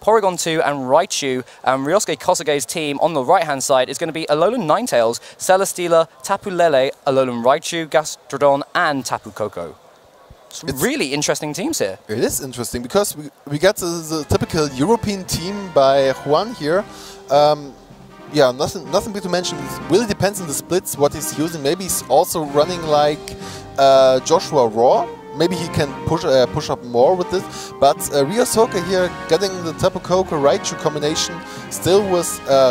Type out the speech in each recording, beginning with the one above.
Porygon 2 and Raichu, and Ryosuke Kosuge's team on the right-hand side is going to be Alolan Ninetales, Celesteela, Tapu Lele, Alolan Raichu, Gastrodon, and Tapu Koko. It's really interesting teams here. It is interesting because we got the typical European team by Juan here. Yeah, nothing big to mention. It really depends on the splits, what he's using. Maybe he's also running like Joshua Raw. Maybe he can push up more with it. But Ryosuke here getting the Tapu Koko Raichu combination still with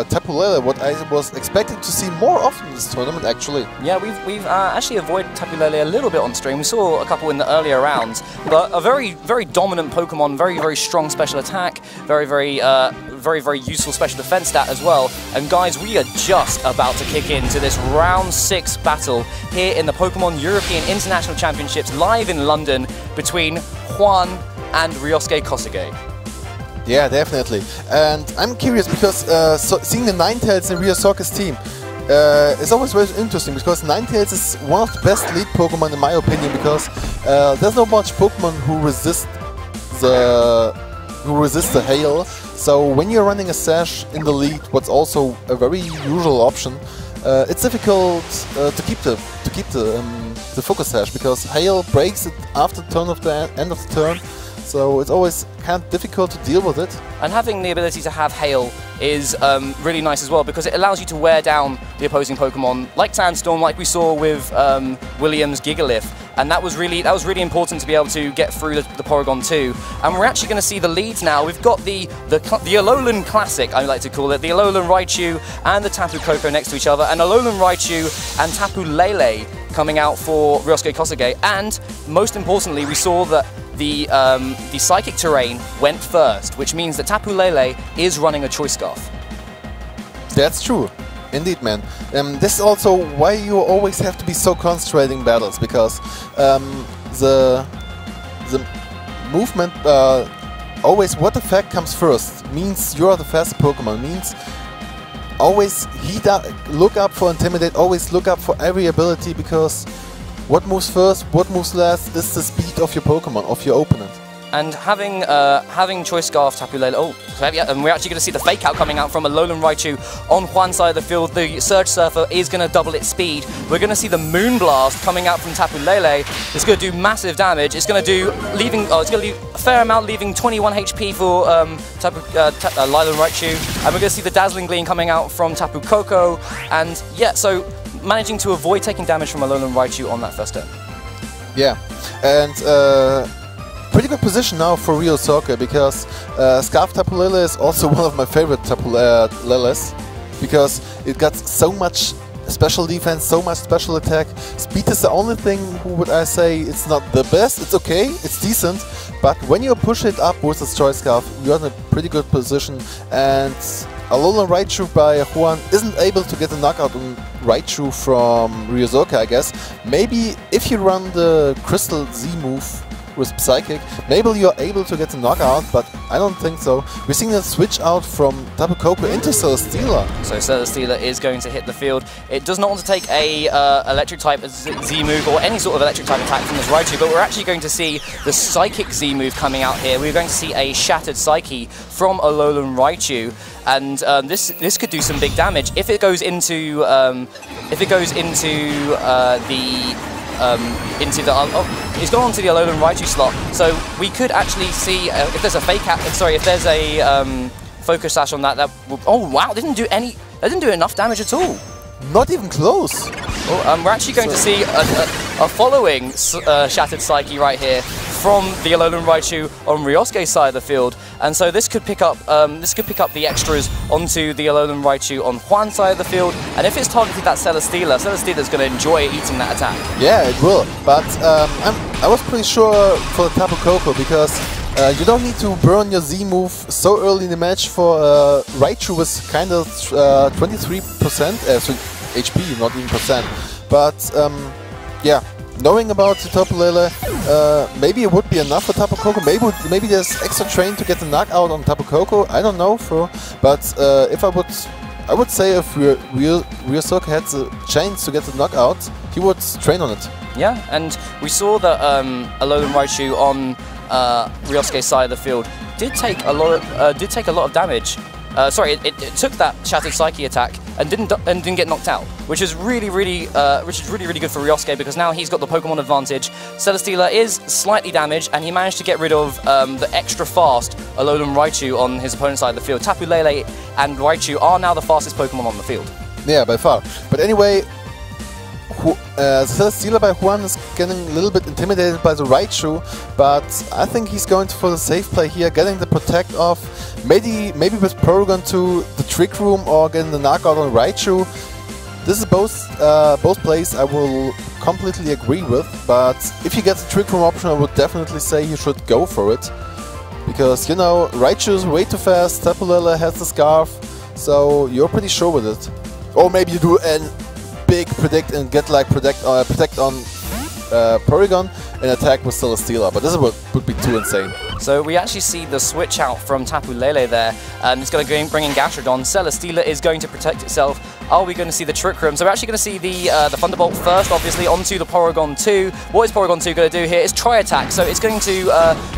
Tapu Lele, what I was expecting to see more often in this tournament actually. Yeah, we've actually avoided Tapu Lele a little bit on stream. We saw a couple in the earlier rounds, but a very dominant Pokemon, very strong special attack, very useful special defense stat as well. And guys, we are just about to kick into this round 6 battle here in the Pokemon European International Championships live in London between Juan and Ryosuke Kosuge. Yeah, definitely. And I'm curious because seeing the Ninetales in Ryosuke's team is always very interesting, because Ninetales is one of the best lead Pokemon in my opinion, because there's not much Pokemon who resist the hail. So when you're running a Sash in the lead, what's also a very usual option, it's difficult to keep the focus Sash, because hail breaks it after end of the turn. So it's always kind of difficult to deal with it. And having the ability to have hail is really nice as well, because it allows you to wear down the opposing Pokemon, like Sandstorm, like we saw with Williams Gigalith. And that was really important to be able to get through the Porygon 2. And we're actually going to see the leads now. We've got the Alolan Classic, I like to call it, the Alolan Raichu and the Tapu Koko next to each other, and Alolan Raichu and Tapu Lele coming out for Ryosuke Kosuge. And most importantly, we saw that the Psychic Terrain went first, which means that Tapu Lele is running a Choice Scarf. That's true. Indeed, man. This is also why you always have to be so concentrating in battles, because the movement always, what effect comes first, means you are the faster Pokemon, means always heat up, look up for Intimidate, always look up for every ability, because what moves first, what moves last is the speed of your Pokemon, of your opponent. And having Choice Scarf, Tapu Lele, and we're actually going to see the fake out coming out from Alolan Raichu on Juan's side of the field. The Surge Surfer is going to double its speed. We're going to see the Moon Blast coming out from Tapu Lele. It's going to do massive damage. It's going to do a fair amount, leaving 21 HP for Alolan Raichu. And we're going to see the Dazzling Gleam coming out from Tapu Koko. And yeah, so managing to avoid taking damage from Alolan Raichu on that first turn. Yeah, and pretty good position now for Ryosuke, because Scarf Tapu Lele is also one of my favorite Tapu Leles, because it got so much special defense, so much special attack. Speed is the only thing who would I say it's not the best, it's okay, it's decent, but when you push it up with the Choice Scarf, you're in a pretty good position, and Alolan Raichu by Juan isn't able to get a knockout on Raichu from Ryosuke, I guess. Maybe if you run the Crystal Z move with Psychic, maybe you're able to get a knockout, but I don't think so. We're seeing a switch out from Tapu Koko into Celesteela. So Celesteela is going to hit the field. It does not want to take a electric-type Z-move or any sort of electric-type attack from this Raichu, but we're actually going to see the Psychic Z-move coming out here. We're going to see a Shattered Psyche from Alolan Raichu, and this could do some big damage if it goes into he's gone on to the Alolan Raichu slot, so we could actually see if there's a focus sash on that. Oh wow, that didn't do enough damage at all. Not even close. Oh, we're actually going to see a following Shattered Psyche right here from the Alolan Raichu on Ryosuke's side of the field, and so this could pick up the extras onto the Alolan Raichu on Juan's side of the field, and if it's targeted at Celesteela, Celesteela's going to enjoy eating that attack. Yeah, it will. But I was pretty sure for Tapu Koko, because you don't need to burn your Z move so early in the match for Raichu with kind of 23% HP, not even percent. But yeah, knowing about the Tapu Lele, maybe it would be enough for Tapu Koko. Maybe there's extra train to get the knockout on Tapu Koko. I don't know, but if I would say if Ryosuke had the chance to get the knockout, he would train on it. Yeah, and we saw that Alolan Raichu on Ryosuke's side of the field did take a lot of damage. It took that shattered psyche attack and didn't get knocked out, which is really good for Ryosuke, because now he's got the Pokemon advantage. Celesteela is slightly damaged, and he managed to get rid of the extra fast Alolan Raichu on his opponent's side of the field. Tapu Lele and Raichu are now the fastest Pokemon on the field. Yeah, by far. But anyway, Celesteela by Juan is getting a little bit intimidated by the Raichu, but I think he's going for the safe play here, getting the Protect off, maybe with Paragon to the Trick Room or getting the knockout on Raichu. This is both plays I will completely agree with, but if he gets the Trick Room option, I would definitely say he should go for it, because, you know, Raichu is way too fast, Tapu Lele has the Scarf, so you're pretty sure with it. Or maybe you do an big predict and get like protect on Porygon and attack with Celesteela, but this would be too insane. So we actually see the switch out from Tapu Lele there. It's going to bring in Gastrodon. Celesteela is going to protect itself. Are we going to see the Trick Room? So we're actually going to see the Thunderbolt first, obviously, onto the Porygon 2. What is Porygon 2 going to do here? It's Try Attack. So it's going to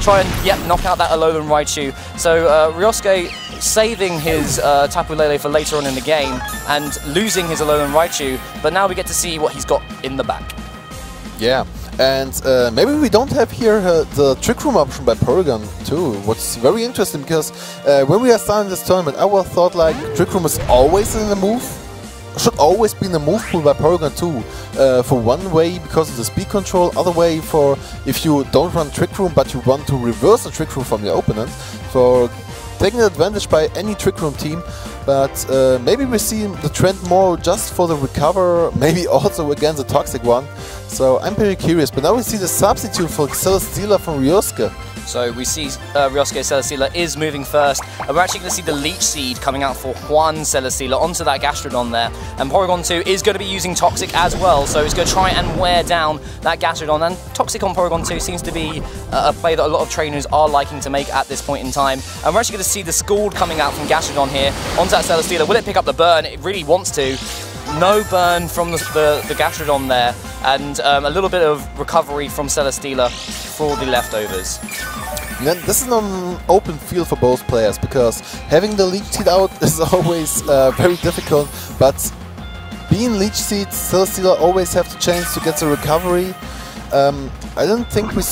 try and knock out that Alolan Raichu. So Ryosuke saving his Tapu Lele for later on in the game and losing his Alolan Raichu. But now we get to see what he's got in the back. Yeah. And maybe we don't have here the Trick Room option by Porygon too, what's very interesting, because when we are starting this tournament, I was thought like Trick Room is always in the move, should always be in the move pool by Porygon too. For one way because of the speed control, other way for if you don't run Trick Room but you want to reverse the Trick Room from your opponent, for taking advantage by any Trick Room team. But maybe we see the trend more just for the recover, maybe also against the toxic one. So I'm pretty curious. But now we see the substitute for Celesteela from Ryosuke. So we see Ryosuke Celesteela is moving first, and we're actually going to see the Leech Seed coming out for Juan Celesteela onto that Gastrodon there. And Porygon 2 is going to be using Toxic as well, so it's going to try and wear down that Gastrodon. And Toxic on Porygon 2 seems to be a play that a lot of trainers are liking to make at this point in time. And we're actually going to see the Scald coming out from Gastrodon here onto that Celesteela. Will it pick up the burn? It really wants to. No burn from the Gastrodon there, and a little bit of recovery from Celesteela for the leftovers. And this is an open field for both players, because having the Leech Seed out is always very difficult, but being Leech Seed, Celesteela always have the chance to get the recovery. I don't think we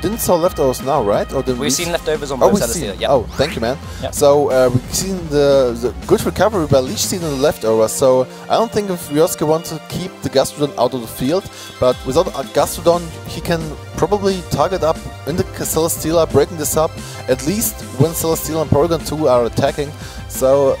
didn't saw leftovers now, right? Or we've seen leftovers on both Celesteela, yeah. Oh, thank you, man. Yep. So we've seen the good recovery by Leech Seed on the leftover. So I don't think if Ryosuke wants to keep the Gastrodon out of the field, but without a Gastrodon, he can probably target up in the Celesteela, breaking this up, at least when Celesteela and Porygon 2 are attacking. So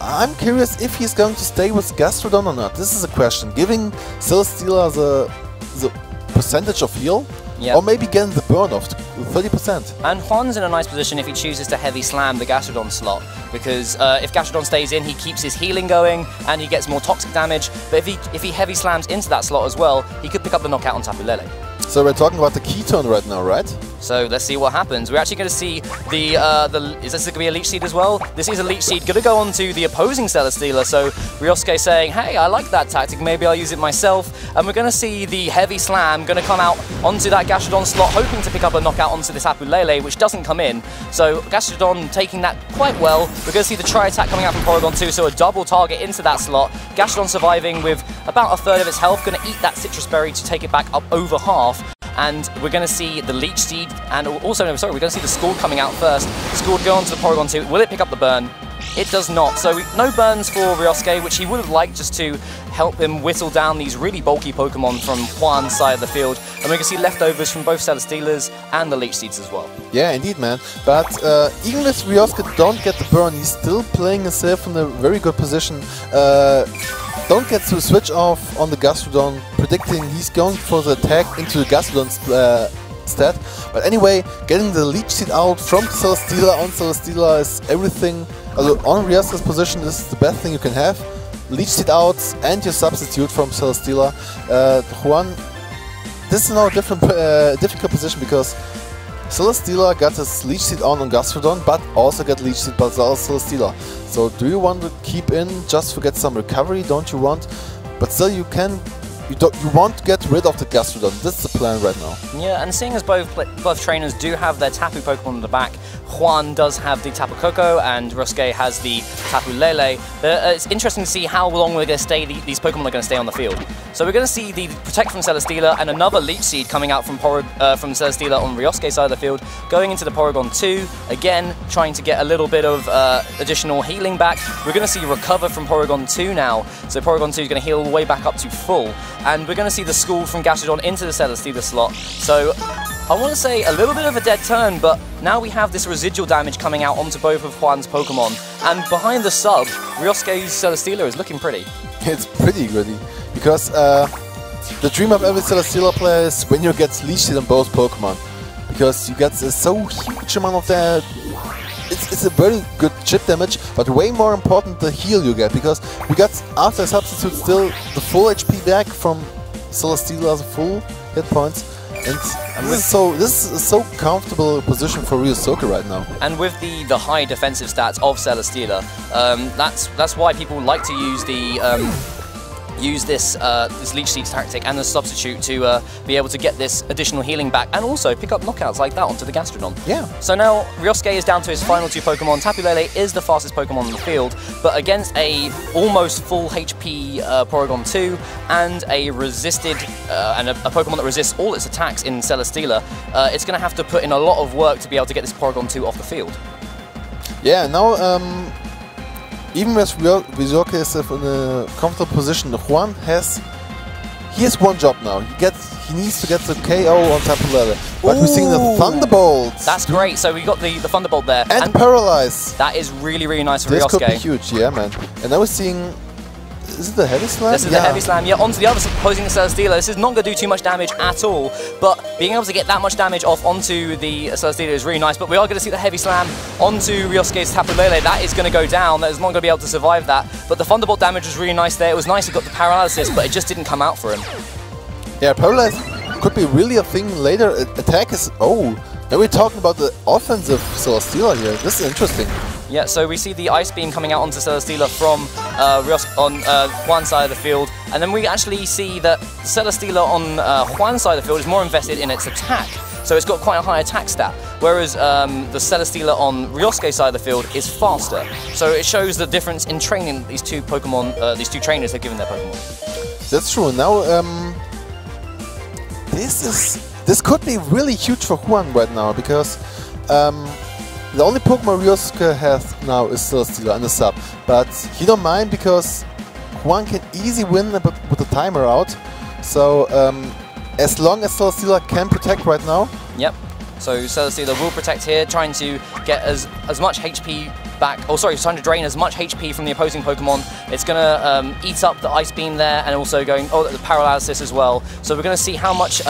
I'm curious if he's going to stay with Gastrodon or not. This is a question. Giving Celesteela the percentage of heal, yep, or maybe getting the burn off 30%. And Juan's in a nice position if he chooses to heavy slam the Gastrodon slot, because if Gastrodon stays in, he keeps his healing going and he gets more toxic damage. But if he heavy slams into that slot as well, he could pick up the knockout on Tapu Lele. So we're talking about the key turn right now, right? So let's see what happens. We're actually going to see is this going to be a Leech Seed as well? This is a Leech Seed going to go on to the opposing Celesteela. So Ryosuke saying, hey, I like that tactic, maybe I'll use it myself. And we're going to see the heavy slam going to come out onto that Gastrodon slot, hoping to pick up a knockout onto this Tapu Lele, which doesn't come in. So Gastrodon taking that quite well. We're going to see the Try Attack coming out from Porygon 2, so a double target into that slot. Gastrodon surviving with about a third of its health, going to eat that Citrus Berry to take it back up over half. And we're going to see the Leech Seed, and we're going to see the Scald coming out first. Scald go on to the Porygon 2. Will it pick up the burn? It does not. So no burns for Ryosuke, which he would have liked, just to help him whittle down these really bulky Pokemon from Juan's side of the field. And we're going to see leftovers from both Celesteelas and the Leech Seeds as well. Yeah, indeed, man. But even if Ryosuke don't get the burn, he's still playing himself from a very good position. Don't get to switch off on the Gastrodon, predicting he's going for the attack into the Gastrodon's stat. But anyway, getting the Leech Seed out from Celesteela on Celesteela is everything. On Ryosuke's position, this is the best thing you can have. Leech Seed out and your substitute from Celesteela. Juan, this is now a difficult position, because Celesteela got his Leech Seed on Gastrodon, but also got Leech Seed by Celesteela. So do you want to keep in just to get some recovery? Don't you want? But still you can You want to get rid of the Gastrodon. That's the plan right now. Yeah, and seeing as both trainers do have their Tapu Pokemon in the back, Juan does have the Tapu Koko and Ruske has the Tapu Lele. It's interesting to see how long we're going to stay. These Pokemon are going to stay on the field. So we're going to see the Protect from Celesteela and another Leech Seed coming out from Celesteela on Ryosuke's side of the field, going into the Porygon 2, again trying to get a little bit of additional healing back. We're going to see Recover from Porygon 2 now, so Porygon 2 is going to heal way back up to full, and we're going to see the Scald from Gastrodon into the Celesteela slot. So I want to say a little bit of a dead turn, but now we have this residual damage coming out onto both of Juan's Pokemon, and behind the sub, Ryosuke's Celesteela is looking pretty. It's pretty gritty, because the dream of every Celesteela player is when you get Leech Seed on both Pokemon, because you get so huge amount of that. It's a very good chip damage, but way more important the heal you get, because we got after substitute still the full HP back from Celesteela's full hit points. And this is so comfortable position for Ryosuke right now. And with the high defensive stats of Celesteela, that's why people like to use the this Leech Seed tactic and the substitute to be able to get this additional healing back and also pick up knockouts like that onto the Gastrodon. Yeah. So now Ryosuke is down to his final two Pokemon. Tapu Lele is the fastest Pokemon in the field, but against a almost full HP Porygon 2 and a resisted and a Pokemon that resists all its attacks in Celesteela, it's going to have to put in a lot of work to be able to get this Porygon 2 off the field. Yeah. Now. Even as Ryosuke is in a comfortable position, Juan has one job now. He needs to get the KO on Tapu Lele. But we're seeing the Thunderbolt. That's great. So we got the Thunderbolt there. And Paralyze. That is really, really nice for Ryosuke. This could be huge, yeah, man. And now we're seeing... Is it the Heavy Slam? This is the Heavy Slam, yeah, onto the other side, opposing the Celesteela. This is not going to do too much damage at all, but being able to get that much damage off onto the Celesteela is really nice. But we are going to see the Heavy Slam onto Ryosuke's Tapu Lele. That is going to go down. That is not going to be able to survive that. But the Thunderbolt damage was really nice there. It was nice he got the Paralysis, but it just didn't come out for him. Yeah, Paralysis could be really a thing later. Attack is... Oh, now we're talking about the offensive Celesteela here. This is interesting. Yeah, so we see the Ice Beam coming out onto Celesteela from Ryosuke on Juan's side of the field, and then we actually see that Celesteela on Juan's side of the field is more invested in its attack, so it's got quite a high attack stat, whereas the Celesteela on Ryosuke's side of the field is faster. So it shows the difference in training that these two trainers have given their Pokemon. That's true. Now, this could be really huge for Juan right now, because... the only Pokemon Ryosuke has now is Celesteela and the sub, but he don't mind because Juan can easy win with the timer out. So as long as Celesteela can protect right now. Yep. So Celesteela will protect here, trying to get as much HP back. Oh, sorry, trying to drain as much HP from the opposing Pokemon. It's going to eat up the Ice Beam there, and also the Paralysis as well. So we're going to see how much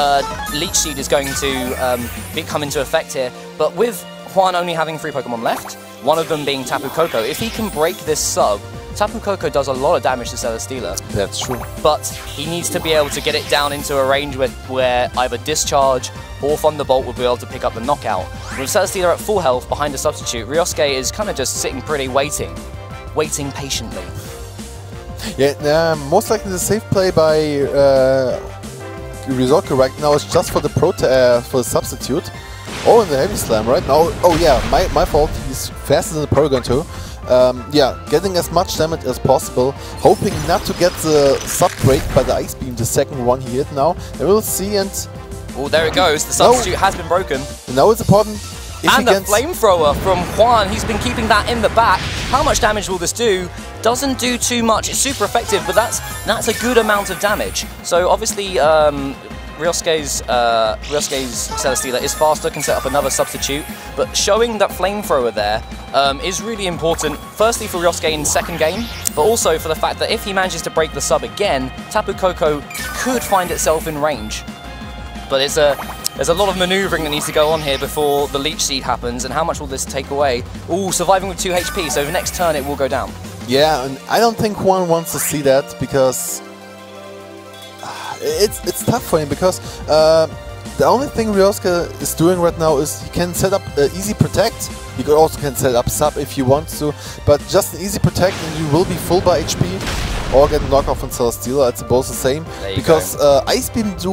Leech Seed is going to come into effect here, but with Juan only having 3 Pokemon left, one of them being Tapu Koko. If he can break this sub, Tapu Koko does a lot of damage to Celesteela. That's true. But he needs to be able to get it down into a range where either Discharge or Thunderbolt will be able to pick up the knockout. With Celesteela at full health behind a substitute, Ryosuke is kind of just sitting pretty, waiting patiently. Yeah, most likely the safe play by Ryosuke right now is just for the substitute. Oh, and the Heavy Slam right now. Oh yeah, my fault. He's faster than the Porygon 2. Yeah, getting as much damage as possible, hoping not to get the sub break by the Ice Beam, the second one he hit now. And we'll see, and... Oh, there it goes. The substitute has been broken. Now it's important. And the Flamethrower from Juan. He's been keeping that in the back. How much damage will this do? Doesn't do too much. It's super effective, but that's a good amount of damage. So obviously... Ryosuke's Celesteela is faster, can set up another substitute, but showing that Flamethrower there is really important, firstly for Ryosuke in second game, but also for the fact that if he manages to break the sub again, Tapu Koko could find itself in range. But there's a lot of manoeuvring that needs to go on here before the Leech Seed happens, and how much will this take away? Ooh, surviving with 2 HP, so the next turn it will go down. Yeah, and I don't think Juan wants to see that, because... It's tough for him, because the only thing Ryosuke is doing right now is he can set up easy protect. You also can set up sub if you want to, but just an easy protect and you will be full by HP. or get a knockoff on Celesteela. It's both the same, because Ice Beam do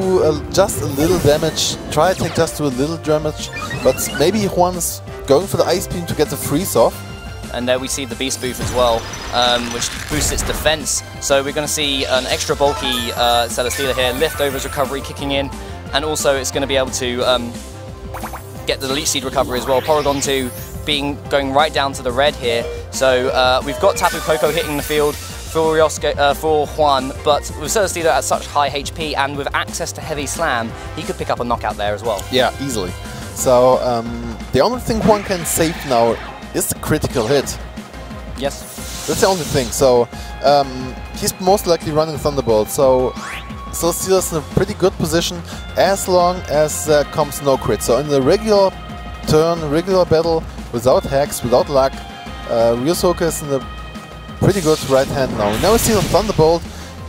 just a little damage, Tri Attack just do a little damage, but maybe Juan is going for the Ice Beam to get the freeze off. And there we see the Beast Booth as well, which boosts its defense. So we're going to see an extra bulky Celesteela here, Leftovers recovery kicking in, and also it's going to be able to get the Leech Seed recovery as well. Porygon 2 going right down to the red here. So we've got Tapu Koko hitting the field for Juan, but with Celesteela at such high HP and with access to Heavy Slam, he could pick up a knockout there as well. Yeah, easily. So the only thing Juan can save now is the critical hit. Yes. That's the only thing. So he's most likely running Thunderbolt. So Celesteela's in a pretty good position as long as there comes no crit. So in the regular turn, regular battle, without hacks, without luck, Ryosuke is in a pretty good right hand now. Now we see the Thunderbolt,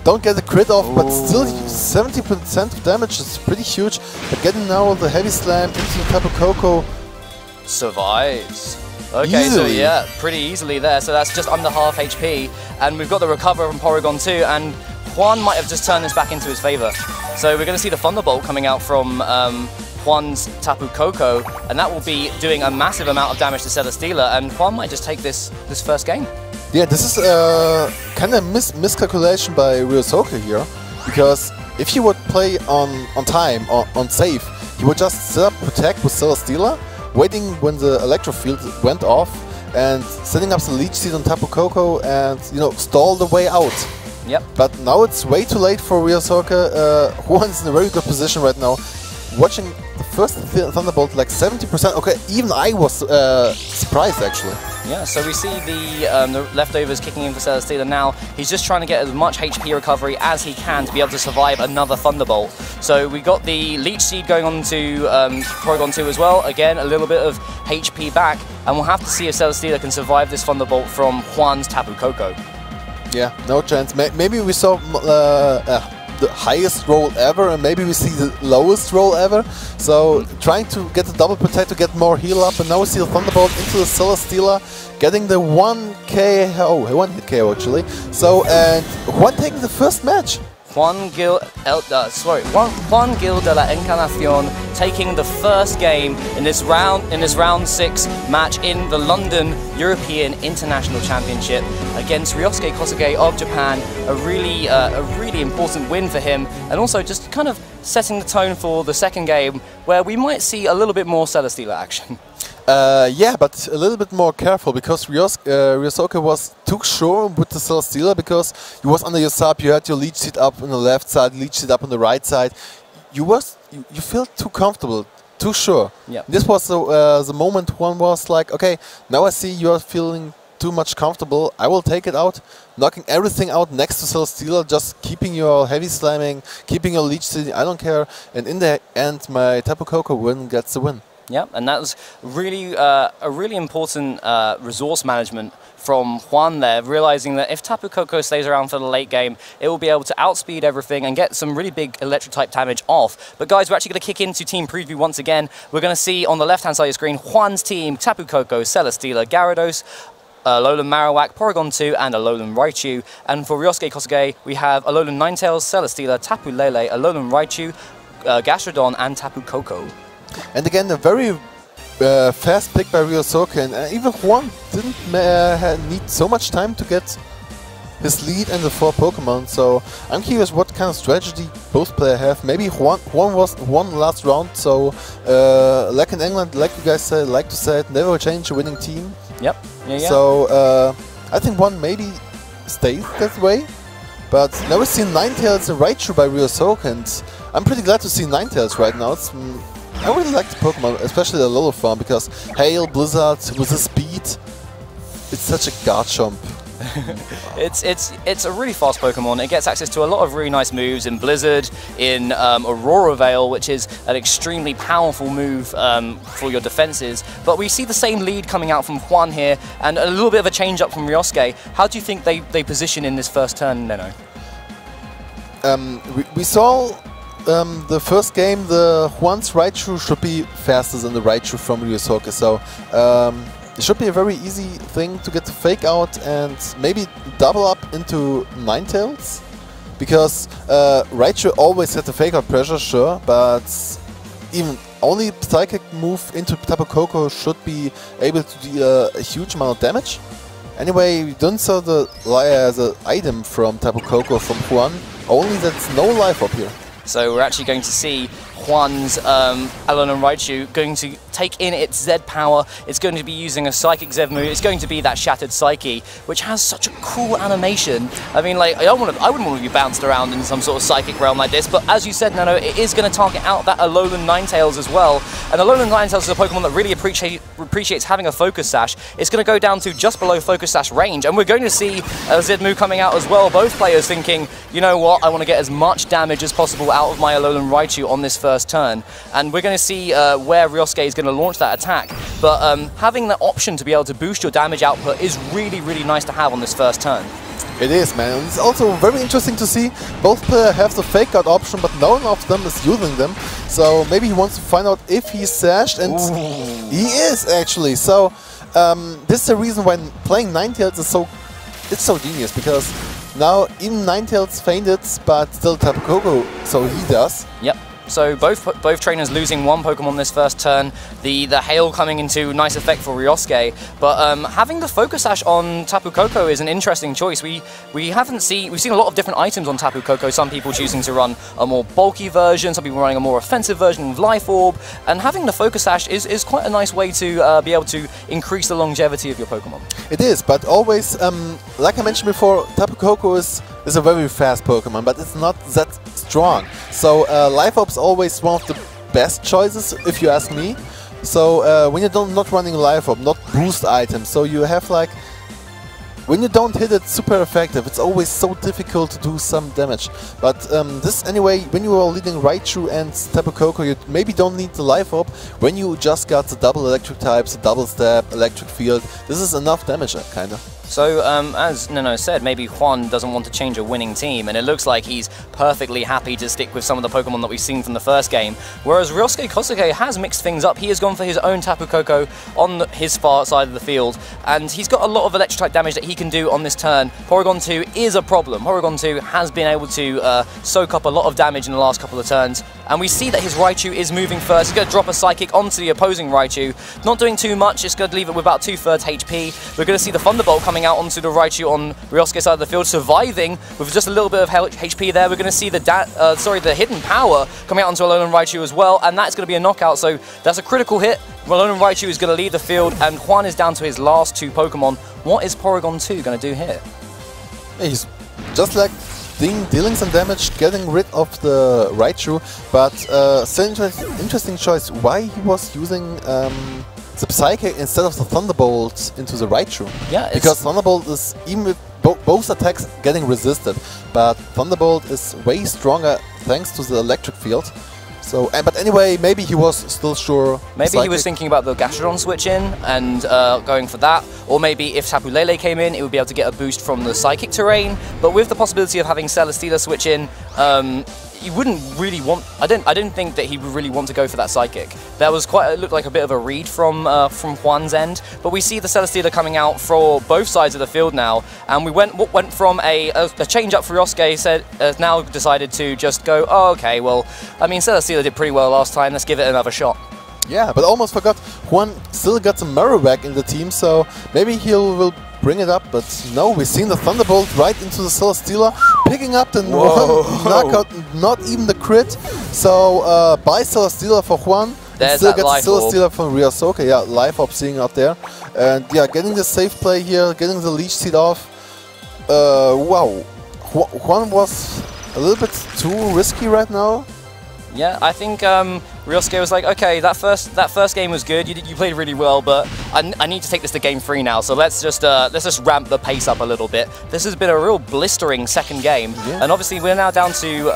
don't get the crit off, but still 70% of damage is pretty huge. But getting now the Heavy Slam into the Tapu Koko. Survives. Okay, easily. So yeah, pretty easily there. So that's just under half HP. And we've got the recover from Porygon 2, and Juan might have just turned this back into his favor. So we're going to see the Thunderbolt coming out from Juan's Tapu Koko, and that will be doing a massive amount of damage to Celesteela, and Juan might just take this first game. Yeah, this is kind of miscalculation by Ryosuke here, because if he would play on time, or on safe, he would just set up Protect with Celesteela, waiting when the Electro Field went off, and setting up the Leech Seed on Tapu Koko and, you know, stall the way out. Yep. But now it's way too late for Ryosuke. Juan's in a very good position right now, watching the first Thunderbolt like 70%. Okay, even I was surprised actually. Yeah, so we see the Leftovers kicking in for Celesteela now. He's just trying to get as much HP recovery as he can to be able to survive another Thunderbolt. So we got the Leech Seed going on to Porygon 2 as well. Again, a little bit of HP back, and we'll have to see if Celesteela can survive this Thunderbolt from Juan's Tapu Koko. Yeah, no chance. Maybe we saw the highest roll ever, and maybe we see the lowest roll ever. So trying to get the double protect to get more heal up, and now we see the Thunderbolt into the Celesteela, getting the 1K, oh, 1-hit KO actually. So, and Juan taking the first match. Juan Gil de la Encarnacion taking the first game in this round 6 match in the London European International Championship against Ryosuke Kosuge of Japan. A really important win for him, and also just kind of setting the tone for the second game, where we might see a little bit more Celesteela action. Yeah, but a little bit more careful, because Ryosuke was too sure with the Celesteela, because you was under your sub, you had your Leech Seed up on the left side, Leech Seed up on the right side. You felt too comfortable, too sure. Yep. This was the moment one was like, okay, now I see you're feeling too much comfortable, I will take it out, knocking everything out next to Celesteela, just keeping your Heavy Slamming, keeping your Leech Seed, I don't care. And in the end, my Tapu Koko win gets the win. Yeah, and that was really a really important resource management from Juan there, realizing that if Tapu Koko stays around for the late game, it will be able to outspeed everything and get some really big Electro-type damage off. But guys, we're actually going to kick into team preview once again. We're going to see on the left-hand side of the screen Juan's team: Tapu Koko, Celesteela, Gyarados, Alolan Marowak, Porygon 2, and Alolan Raichu. And for Ryosuke Kosuge, we have Alolan Ninetales, Celesteela, Tapu Lele, Alolan Raichu, Gastrodon, and Tapu Koko. And again, a very fast pick by Ryosuke, and even Juan didn't need so much time to get his lead and the 4 Pokemon. So I'm curious what kind of strategy both players have. Maybe Juan was one last round, so like in England, like you guys say, like to say it, never change a winning team. Yep. Yeah, yeah. So I think Juan maybe stays that way. But now we see Ninetales and Raichu by Ryosuke, and I'm pretty glad to see Ninetales right now. It's I really like the Pokemon, especially the Alolan form, because Hail, Blizzard, with the speed, it's such a Garchomp. It's a really fast Pokemon. It gets access to a lot of really nice moves in Blizzard, in Aurora Veil, which is an extremely powerful move for your defenses. But we see the same lead coming out from Juan here, and a little bit of a change up from Ryosuke. How do you think they position in this first turn, Leno? We saw the first game, the Juan's Raichu should be faster than the Raichu from Ryosuke, so It should be a very easy thing to get the Fake Out and maybe double up into Ninetales. Because Raichu always had the Fake Out pressure, sure, but even only Psychic move into Tapu Koko should be able to deal a huge amount of damage. Anyway, we don't saw the Liar as an item from Tapu Koko from Juan, only that's no life up here. So we're actually going to see Juan's Alon and Raichu going to take in its Z power. It's going to be using a Psychic Zev move. It's going to be that Shattered Psyche, which has such a cool animation. I mean, like, I wouldn't want to be bounced around in some sort of Psychic realm like this, but as you said, Nano, it is going to target out that Alolan Ninetales as well. And Alolan Ninetales is a Pokemon that really appreciates having a Focus Sash. It's going to go down to just below Focus Sash range, and we're going to see a Zed move coming out as well. Both players thinking, you know what, I want to get as much damage as possible out of my Alolan Raichu on this first turn, and we're going to see where Ryosuke is going to launch that attack, but having the option to be able to boost your damage output is really, really nice to have on this first turn. It is, man, and it's also very interesting to see both players have the Fake Out option, but none of them is using them, so maybe he wants to find out if he's sashed, and ooh, he is actually, so this is the reason why playing Ninetales is so genius, because now even Ninetales fainted, but still Tapu Koko, so he does. Yep. So both trainers losing one Pokemon this first turn, the hail coming into nice effect for Ryosuke, but having the Focus Sash on Tapu Koko is an interesting choice. We've seen a lot of different items on Tapu Koko, some people choosing to run a more bulky version, some people running a more offensive version of Life Orb, and having the Focus Sash is quite a nice way to be able to increase the longevity of your Pokemon. It is, but always, like I mentioned before, Tapu Koko is a very fast Pokemon, but it's not that strong. So Life Orb is always one of the best choices, if you ask me. So when you're not running Life Orb, not boost items, so you have like... When you don't hit it super effective, it's always so difficult to do some damage. But this anyway, when you are leading Raichu and Tapu Koko, you maybe don't need the Life Orb. When you just got the double electric types, the double stab, electric field, this is enough damage, kinda. So, as Nino said, maybe Juan doesn't want to change a winning team, and it looks like he's perfectly happy to stick with some of the Pokemon that we've seen from the first game. Whereas Ryosuke Kosuke has mixed things up. He has gone for his own Tapu Koko on his far side of the field, and he's got a lot of electric type damage that he can do on this turn. Porygon 2 is a problem. Porygon 2 has been able to soak up a lot of damage in the last couple of turns, and we see that his Raichu is moving first. He's going to drop a Psychic onto the opposing Raichu. Not doing too much, it's going to leave it with about 2/3 HP. We're going to see the Thunderbolt coming out onto the Raichu on Ryosuke's side of the field, surviving with just a little bit of HP there. We're going to see the Hidden Power coming out onto Alolan Raichu as well, and that's going to be a knockout, so that's a critical hit. Alolan Raichu is going to lead the field, and Juan is down to his last two Pokemon. What is Porygon 2 going to do here? He's just like dealing some damage, getting rid of the Raichu, but interesting choice why he was using... the Psychic instead of the Thunderbolt into the Raichu. Yeah, because Thunderbolt is, even with both attacks getting resisted, but Thunderbolt is way stronger thanks to the electric field. So, but anyway, maybe he was still sure. Maybe Psychic. He was thinking about the Gastrodon switch in and going for that. Or maybe if Tapu Lele came in, it would be able to get a boost from the Psychic terrain. But with the possibility of having Celesteela switch in, you wouldn't really want. I didn't think that he would really want to go for that Psychic. That was quite. It looked like a bit of a read from Juan's end. But we see the Celesteela coming out for both sides of the field now, and we went from a change up for Ryosuke. Said now decided to just go. Oh, okay, well, I mean Celesteela did pretty well last time. Let's give it another shot. Yeah, but almost forgot. Juan still got some Marowak in the team, so maybe he will bring it up, but no, we've seen the Thunderbolt right into the Celesteela, picking up the one knockout, not even the crit, so buy Celesteela for Juan, still get Celesteela from Ryosuke, yeah, Life Orb seeing out there, and yeah, getting the safe play here, getting the Leech Seed off, wow, Juan was a little bit too risky right now. Yeah, I think Ryosuke was like, okay, that first game was good. You played really well, but I need to take this to game 3 now. So let's just ramp the pace up a little bit. This has been a real blistering second game, yeah. And obviously we're now down to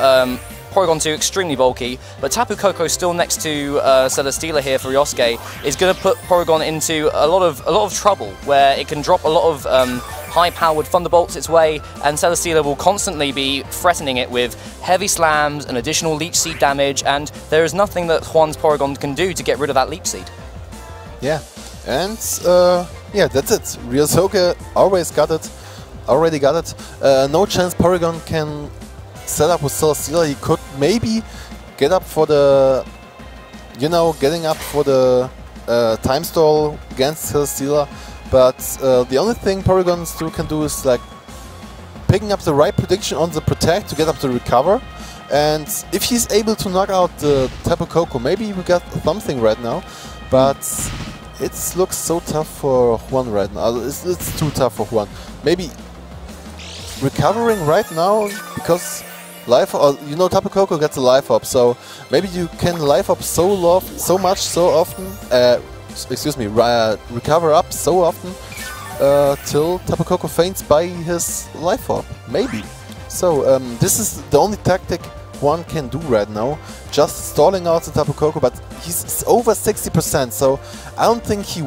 Porygon 2, extremely bulky, but Tapu Koko still next to Celesteela here for Ryosuke is going to put Porygon into a lot of trouble, where it can drop a lot of high-powered Thunderbolts its way, and Celesteela will constantly be threatening it with heavy slams and additional Leech Seed damage, and there is nothing that Juan's Porygon can do to get rid of that Leech Seed. Yeah, And yeah, that's it. Ryosuke already got it. No chance Porygon can set up with Celesteela. He could maybe get up for the, you know, getting up for the time stall against Celesteela. But the only thing Porygon still can do is like picking up the right prediction on the protect to get up the recover. And if he's able to knock out the Tapu Koko, maybe we got something right now. But it looks so tough for Juan right now. It's too tough for Juan. Maybe recovering right now because life, you know, Tapu Koko gets a life up. So maybe you can life up so often. Excuse me, recover up so often till Tapu Koko faints by his life orb, maybe. So this is the only tactic one can do right now, just stalling out the Tapu Koko, but he's over 60%, so I don't think he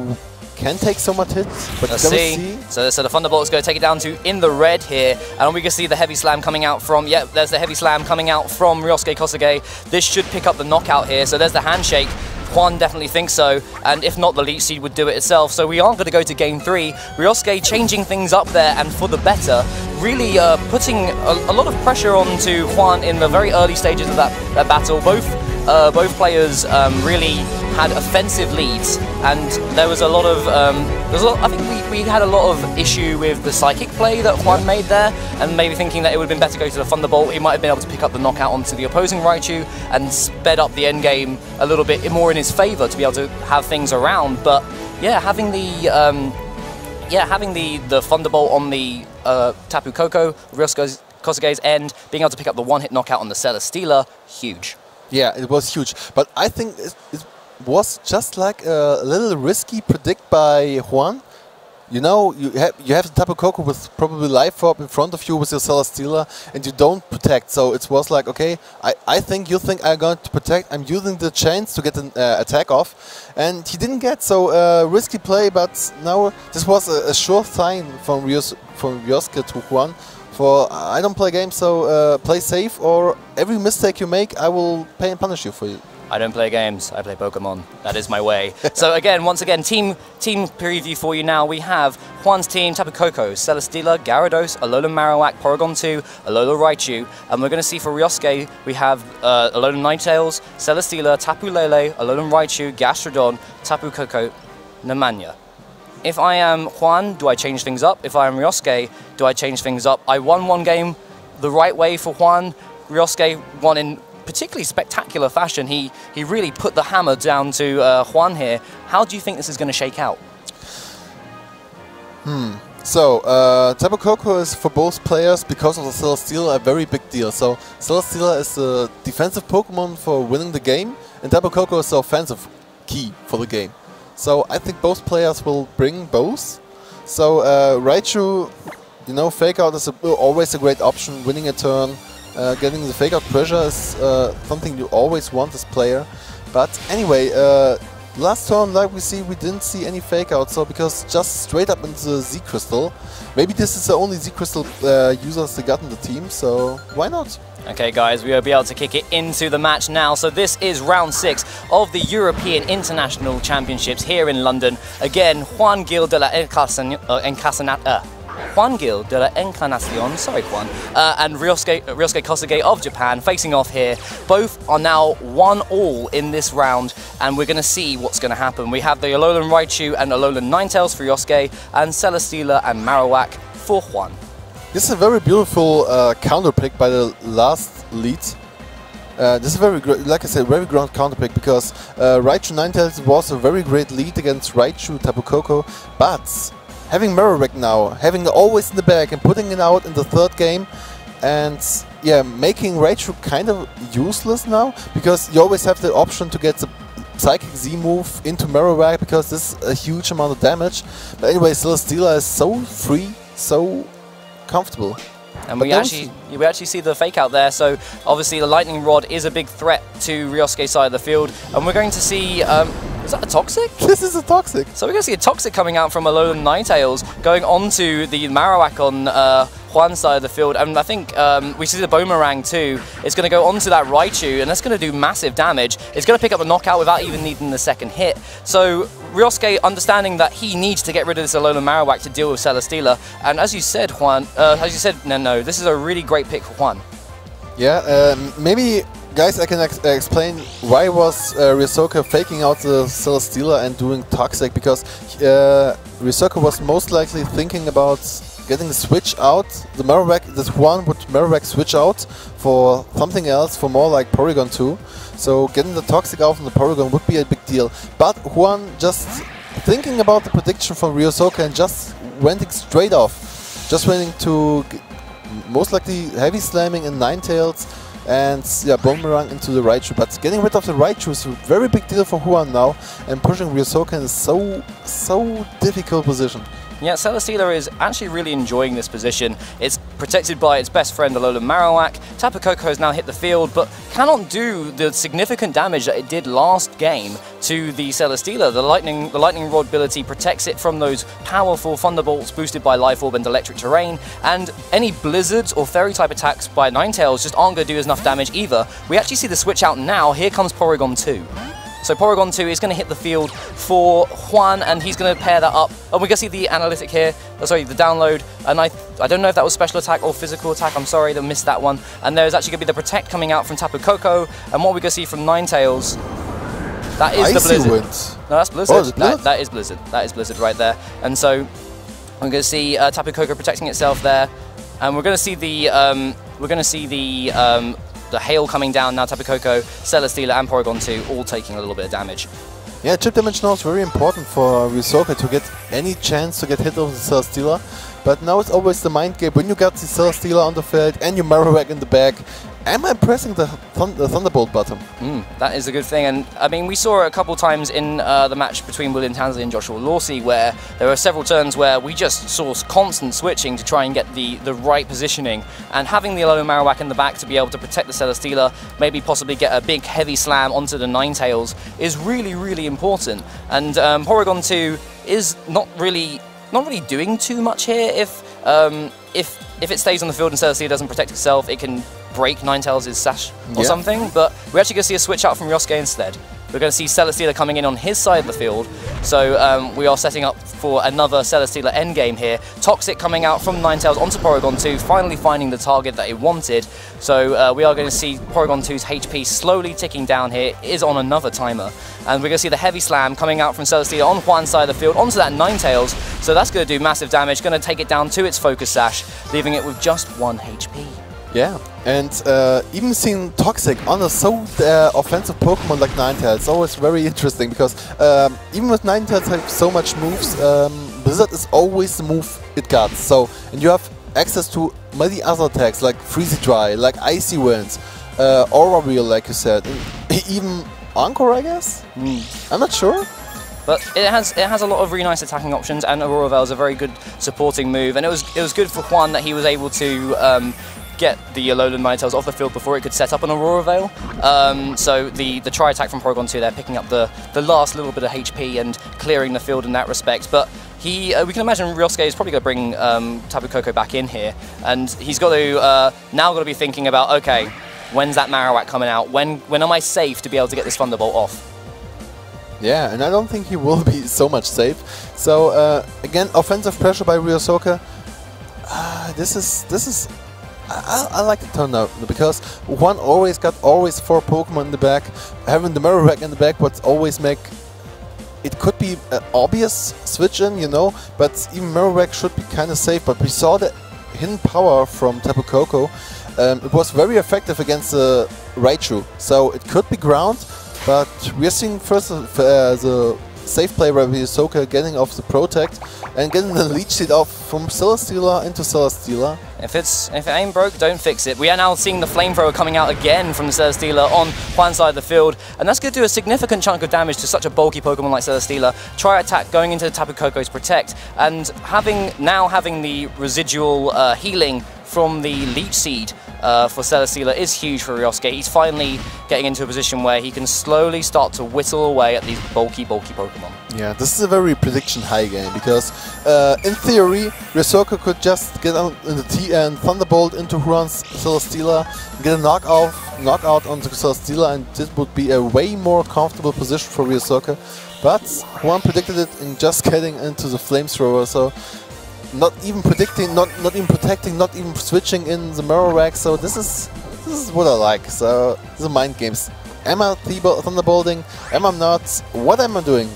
can take so much hits, but see. So the Thunderbolt is going to take it down to in the red here, and we can see the heavy slam coming out from, yep, there's the heavy slam coming out from Ryosuke Kosuge. This should pick up the knockout here, so there's the handshake. Juan definitely thinks so, and if not, the Leech Seed would do it itself. So we aren't going to go to game three. Ryosuke changing things up there, and for the better, really putting a lot of pressure onto Juan in the very early stages of that battle. Both players really had offensive leads, and there was a lot of, I think we had a lot of issue with the psychic play that Juan made there, and maybe thinking that it would have been better to go to the Thunderbolt. He might have been able to pick up the knockout onto the opposing Raichu and sped up the endgame a little bit more in his favour to be able to have things around. But yeah, having the Thunderbolt on the Tapu Koko, Ryosuke Kosuge's end, being able to pick up the one-hit knockout on the Celesteela, huge. Yeah, it was huge, but I think it was just like a little risky predict by Juan. You know, you have the Tapu Koko with probably Life Orb in front of you with your Celesteela, and you don't protect. So it was like, okay, I think you think I'm going to protect. I'm using the chance to get an attack off, and he didn't get. So risky play, but now this was a sure sign from Ryosuke to Juan. For I don't play games, so play safe, or every mistake you make, I will pay and punish you for it. I don't play games, I play Pokemon. That is my way. So again, once again, team preview for you now. We have Juan's team, Tapu Koko, Celesteela, Gyarados, Alolan Marowak, Porygon 2, Alola Raichu. And we're going to see for Ryosuke, we have Alolan Ninetales, Celesteela, Tapu Lele, Alolan Raichu, Gastrodon, Tapu Koko, Nemanja. If I am Juan, do I change things up? If I am Ryosuke, do I change things up? I won one game the right way for Juan. Ryosuke won in particularly spectacular fashion. He really put the hammer down to Juan here. How do you think this is going to shake out? So, Tapu Koko is for both players, because of the Celesteela, a very big deal. So, Celesteela is a defensive Pokemon for winning the game, and Tapu Koko is the offensive key for the game. So I think both players will bring both. So Raichu, you know, fake out is always a great option. Winning a turn, getting the fake out pressure is something you always want as player. But anyway, last turn, like we didn't see any fake out. So because just straight up into the Z Crystal, maybe this is the only Z Crystal users they got in the team. So why not? Okay guys, we will be able to kick it into the match now. So this is round 6 of the European International Championships here in London. Again, Juan Gil de la Encarnacion, sorry Juan, and Ryosuke Kosuge of Japan facing off here. Both are now 1-1 in this round, and we're going to see what's going to happen. We have the Alolan Raichu and Alolan Ninetales for Ryosuke, and Celesteela and Marowak for Juan. This is a very beautiful counter pick by the last lead. This is very, like I said, very grand counter pick, because Raichu Ninetales was a very great lead against Raichu Tapu Koko, but having Marowak now, having always in the back and putting it out in the third game, and yeah, making Raichu kind of useless now, because you always have the option to get the Psychic Z move into Marowak, because this is a huge amount of damage. But anyway, Celesteela is so free, so comfortable. And we actually see the fake out there, so obviously the lightning rod is a big threat to Ryosuke's side of the field, and we're going to see, is that a toxic? This is a toxic. So we're going to see a toxic coming out from Alolan Ninetales, going onto the Marowak on Juan's side of the field, and I think we see the Boomerang too. It's going to go onto that Raichu, and that's going to do massive damage. It's going to pick up the knockout without even needing the second hit. So Ryosuke, understanding that he needs to get rid of this Alolan Marowak to deal with Celesteela, and as you said, Juan, no, this is a really great pick for Juan. Yeah, maybe, guys, I can explain why was Ryosuke faking out the Celesteela and doing Toxic, because Ryosuke was most likely thinking about getting the switch out, the Marowak, this one would Marowak switch out for something else, for more like Porygon 2. So getting the Toxic out from the Porygon would be a big deal. But Juan, just thinking about the prediction from Ryosuke and just went straight off. Just went to most likely Heavy Slamming in Ninetales and yeah, Boomerang into the Raichu. But getting rid of the Raichu is a very big deal for Juan now, and pushing Ryosuke in a so difficult position. Yeah, Celesteela is actually really enjoying this position. It's protected by its best friend, Alolan Marowak. Tapu Koko has now hit the field, but cannot do the significant damage that it did last game to the Celesteela. The lightning Rod ability protects it from those powerful Thunderbolts boosted by Life Orb and Electric Terrain, and any Blizzards or Fairy-type attacks by Ninetales just aren't going to do enough damage either. We actually see the switch out now. Here comes Porygon 2. So Porygon 2 is going to hit the field for Juan, and he's going to pair that up. And we're going to see the analytic here, sorry, the download. And I don't know if that was special attack or physical attack. I'm sorry, I missed that one. And there's actually going to be the Protect coming out from Tapu Koko. And what we're going to see from Ninetales, that is the Blizzard. No, that's Blizzard. Oh, that is Blizzard. That is Blizzard right there. And so I'm going to see Tapu Koko protecting itself there. And we're going to see the... the hail coming down now. Tapu Koko, Celesteela and Porygon 2 all taking a little bit of damage. Yeah, chip damage now is very important for Ryosuke to get any chance to get hit off the Celesteela. But now it's always the mind game. When you got the Celesteela on the field and your Marowak in the back, am I pressing the Thunderbolt button? That is a good thing, and I mean, we saw it a couple times in the match between William Tansley and Joshua Lawsey, where there were several turns where we just saw constant switching to try and get the right positioning, and having the Alolan Marowak in the back to be able to protect the Celesteela, maybe possibly get a big heavy slam onto the Ninetales, is really, really important. And Porygon 2 is not really doing too much here. If it stays on the field and Celesteela doesn't protect itself, it can break Ninetales' sash or something, but we're actually going to see a switch out from Ryosuke instead. We're going to see Celesteela coming in on his side of the field, so we are setting up for another Celesteela endgame here. Toxic coming out from Ninetales onto Porygon 2, finally finding the target that it wanted. So we are going to see Porygon 2's HP slowly ticking down here. It is on another timer. And we're going to see the Heavy Slam coming out from Celesteela on Juan's side of the field onto that Ninetales, so that's going to do massive damage, going to take it down to its Focus Sash, leaving it with just 1 HP. Yeah, and even seeing Toxic on a offensive Pokemon like Ninetales, it's always very interesting, because even with Ninetales have so much moves, Blizzard is always the move it got. So, and you have access to many other attacks like Freeze-Dry, like Icy Winds, Aura Wheel, like you said, and even Encore, I guess. I'm not sure. But it has a lot of really nice attacking options, and Aurora Veil is a very good supporting move, and it was good for Juan that he was able to get the Alolan Ninetales off the field before it could set up an Aurora Veil. So the tri-attack from Porygon 2 there, picking up the last little bit of HP and clearing the field in that respect. But we can imagine Ryosuke is probably going to bring Tapu Koko back in here, and he's got to now got to be thinking about, okay, when's that Marowak coming out? When am I safe to be able to get this Thunderbolt off? Yeah, and I don't think he will be so much safe. So again, offensive pressure by Ryosuke. I like the turn now, because Juan always got 4 Pokemon in the back. Having the Marowak in the back would always make it, could be an obvious switch in, you know. But even Marowak should be kind of safe. But we saw the hidden power from Tapu Koko. It was very effective against the Raichu, so it could be ground. But we're seeing first the safe play by Ryosuke, getting off the Protect and getting the leech seed off from Celesteela into Celesteela. If it ain't broke, don't fix it. We are now seeing the Flamethrower coming out again from Celesteela on Juan's side of the field, and that's going to do a significant chunk of damage to such a bulky Pokemon like Celesteela. Tri-attack going into Tapu Koko's Protect, and having the residual healing from the leech seed, for Celestyla is huge for Ryosuke. He's finally getting into a position where he can slowly start to whittle away at these bulky Pokemon. Yeah, this is a very prediction-high game, because in theory, Ryosuke could just get out in the T and Thunderbolt into Huron's Celestyla, get a knockout onto Celestyla, and this would be a way more comfortable position for Ryosuke. But Huron predicted it in just getting into the Flamethrower, so not even predicting, not even protecting, not even switching in the mirror rack. So this is what I like. So the mind games. Am I Thunderbolting? Am I not? What am I doing?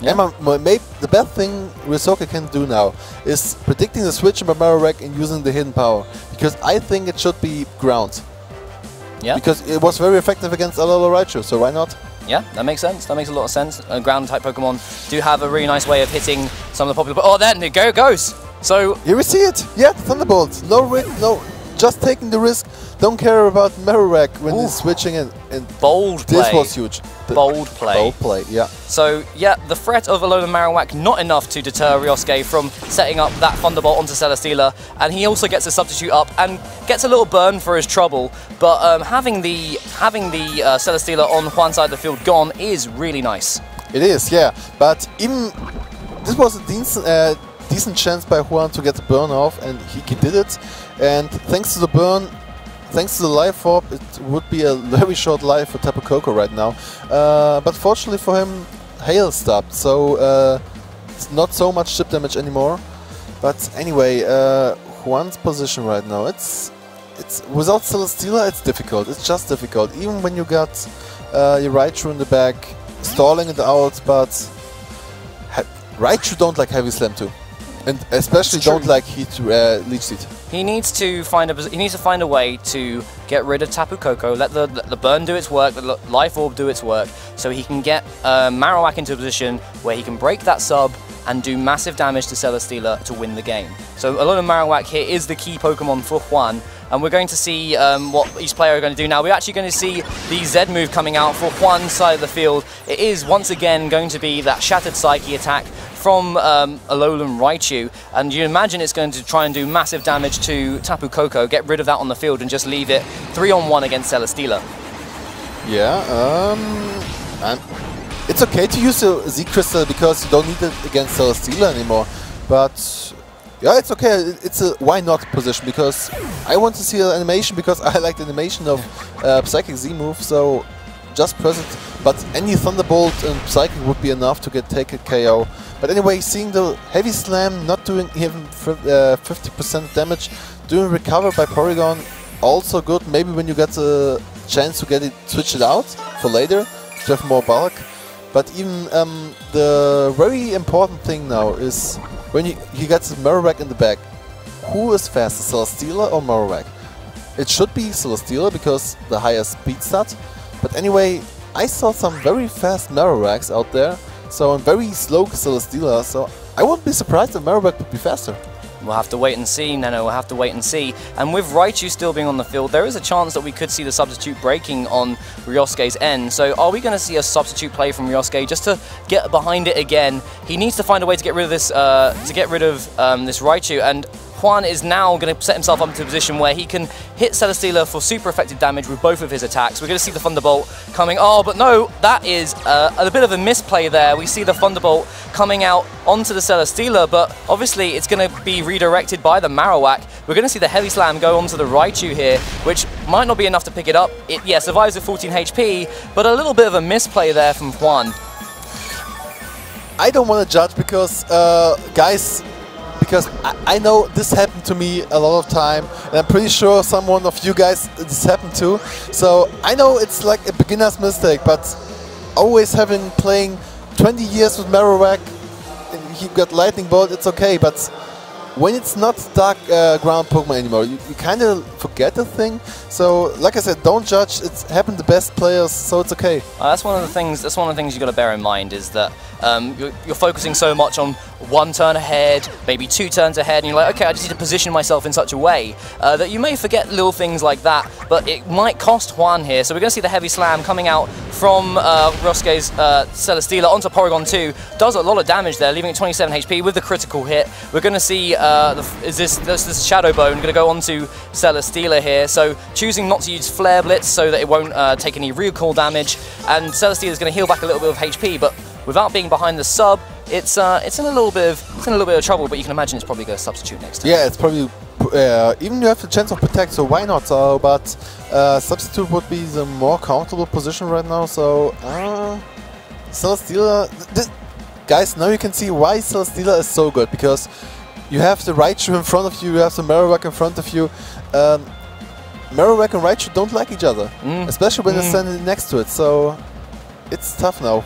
Yeah. Maybe the best thing Ryosuke can do now is predicting the switch in the mirror rack and using the hidden power, because I think it should be ground. Yeah. Because it was very effective against Alola Raichu, so why not? Yeah, that makes sense. That makes a lot of sense. Ground-type Pokemon do have a really nice way of hitting some of the popular... Oh, there it goes! So here we see it. Yeah, Thunderbolt. No, just taking the risk. Don't care about Marowak when he's switching in. And bold play. This was huge. Bold play. Bold play. Yeah. So yeah, the threat of Alolan Marowak not enough to deter Ryosuke from setting up that Thunderbolt onto Celestyla, and he also gets a substitute up and gets a little burn for his trouble. But having the Celestyla on one side of the field gone is really nice. It is, yeah. But even this was a decent chance by Huron to get the burn off, and he did it. And thanks to the burn, thanks to the life orb, it would be a very short life for Tapu Koko right now. But fortunately for him, hail stopped, so it's not so much chip damage anymore. But anyway, Juan's position right now, it's without Celestyla, it's difficult. It's just difficult, even when you got your Raichu in the back, stalling it out. But Raichu don't like Heavy Slam too. And especially don't like Leech Seed. He needs to find a way to get rid of Tapu Koko, let the burn do its work, let the Life Orb do its work, so he can get Marowak into a position where he can break that sub and do massive damage to Celestyla to win the game. So a lot of Marowak here is the key Pokemon for Juan, and we're going to see what each player are going to do now. We're actually going to see the Z move coming out for Juan's side of the field. It is once again going to be that Shattered Psyche attack from Alolan Raichu, and you imagine it's going to try and do massive damage to Tapu Koko, get rid of that on the field and just leave it 3-on-1 against Celestyla. Yeah, it's okay to use the Z-Crystal because you don't need it against Celestyla anymore, but yeah, it's okay, it's a why not position, because I want to see the animation, because I like the animation of Psychic Z-move, so just press it. But any Thunderbolt and Psychic would be enough to take a KO. But anyway, seeing the Heavy Slam not doing even 50% damage, doing Recover by Porygon, also good. Maybe when you get the chance to get it, switch it out for later, to have more bulk. But even the very important thing now is when he gets Marowak in the back, who is faster, Celestyla or Marowak? It should be Celestyla because the higher speed stat. But anyway, I saw some very fast Marowaks out there, so I'm very slow Celestyla, so I wouldn't be surprised if Marowak would be faster. We'll have to wait and see, Neno, we'll have to wait and see. And with Raichu still being on the field, there is a chance that we could see the substitute breaking on Ryosuke's end. So are we going to see a substitute play from Ryosuke just to get behind it again? He needs to find a way to get rid of this this Raichu, and Juan is now going to set himself up into a position where he can hit Celestyla for super effective damage with both of his attacks. We're going to see the Thunderbolt coming. Oh, but no, that is a bit of a misplay there. We see the Thunderbolt coming out onto the Celestyla, but obviously it's going to be redirected by the Marowak. We're going to see the Heavy Slam go onto the Raichu here, which might not be enough to pick it up. It, yeah, survives with 14 HP, but a little bit of a misplay there from Juan. I don't want to judge because, guys... Because I know this happened to me a lot of time, and I'm pretty sure someone of you guys this happened to. So I know it's like a beginner's mistake, but always having playing 20 years with Marowak, and he got Lightning Bolt, it's okay. But when it's not dark ground Pokemon anymore, you kind of forget the thing. So like I said, don't judge. It's happened to best players, so it's okay. That's one of the things. That's one of the things you got to bear in mind is that You're focusing so much on one turn ahead, maybe two turns ahead, and you're like, okay, I just need to position myself in such a way that you may forget little things like that, but it might cost Juan here. So we're going to see the heavy slam coming out from Rosque's Celesteela onto Porygon 2. Does a lot of damage there, leaving it 27 HP with the critical hit. We're going to see, this Shadow Bone going to go onto Celesteela here, so choosing not to use Flare Blitz so that it won't take any recoil damage, and Celesteela is going to heal back a little bit of HP, but without being behind the sub, it's in a little bit of trouble. But you can imagine it's probably going to substitute next time. Yeah, it's probably even you have the chance of protect, so why not? So, but substitute would be the more countable position right now. So Celesteela, guys, now you can see why Celesteela is so good, because you have the Raichu in front of you, you have the Marowak in front of you. Marowak and Raichu don't like each other, especially when they're standing next to it. So it's tough now.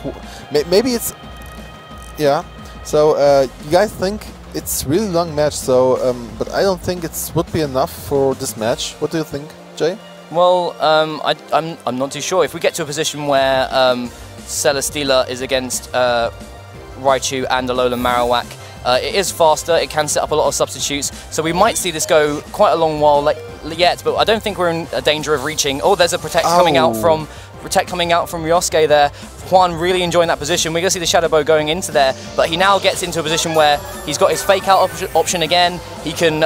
Maybe it's... yeah. So you guys think it's really long match, so but I don't think it would be enough for this match. What do you think, Jay? Well, I'm not too sure. If we get to a position where Celesteela is against Raichu and Alolan Marowak, it is faster, it can set up a lot of substitutes, so we might see this go quite a long while yet, but I don't think we're in a danger of reaching. Oh, there's a protect coming out from... protect coming out from Ryosuke there. Juan really enjoying that position. We're going to see the Shadow Bow going into there, but he now gets into a position where he's got his fake out option again. He can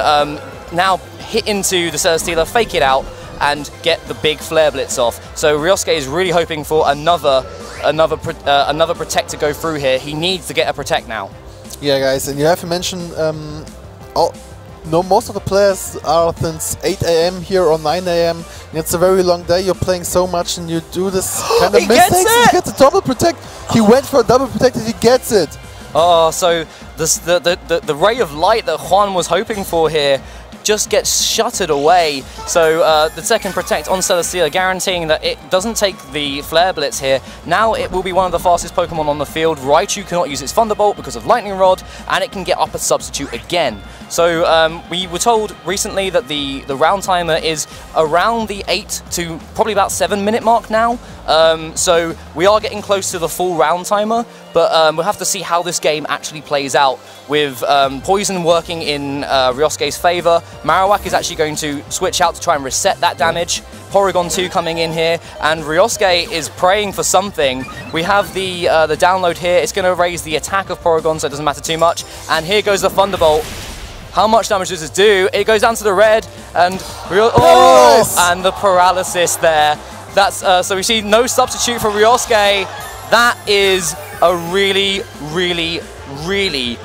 now hit into the Celesteela, fake it out, and get the big Flare Blitz off. So Ryosuke is really hoping for another protect to go through here. He needs to get a protect now. Yeah, guys, and you have to mention most of the players are since 8 a.m. here or 9 a.m. It's a very long day. You're playing so much and you do this kind of mistakes. He gets a double protect. He went for a double protect and he gets it. Oh, so this, the ray of light that Juan was hoping for here just gets shuttered away. So the second protect on Celesteela, guaranteeing that it doesn't take the Flare Blitz here. Now it will be one of the fastest Pokemon on the field. Raichu cannot use its Thunderbolt because of Lightning Rod, and it can get up a substitute again. So we were told recently that the round timer is around the 8 to probably about 7-minute mark now. So we are getting close to the full round timer, but we'll have to see how this game actually plays out, with Poison working in Ryosuke's favour. Marowak is actually going to switch out to try and reset that damage. Porygon 2 coming in here, and Ryosuke is praying for something. We have the download here. It's going to raise the attack of Porygon, so it doesn't matter too much. And here goes the Thunderbolt. How much damage does this do? It goes down to the red, and and the paralysis there. That's so we see no substitute for Ryosuke. That is a really, really, really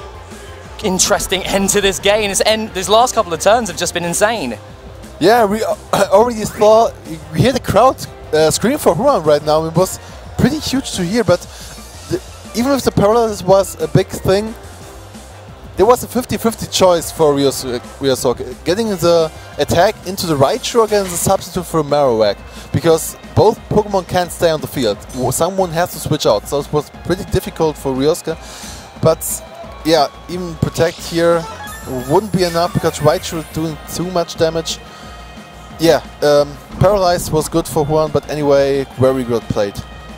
interesting end to this game. This last couple of turns have just been insane. Yeah, we already saw, we hear the crowd scream for Juan right now. It was pretty huge to hear, but even if the paralysis was a big thing, there was a 50-50 choice for Ryosuke, getting the attack into the Raichu or getting the substitute for Marowak, because both Pokemon can't stay on the field. Someone has to switch out, so it was pretty difficult for Ryosuke. But yeah, even protect here wouldn't be enough because Raichu is doing too much damage. Yeah, Paralyze was good for Juan, but anyway, very good played.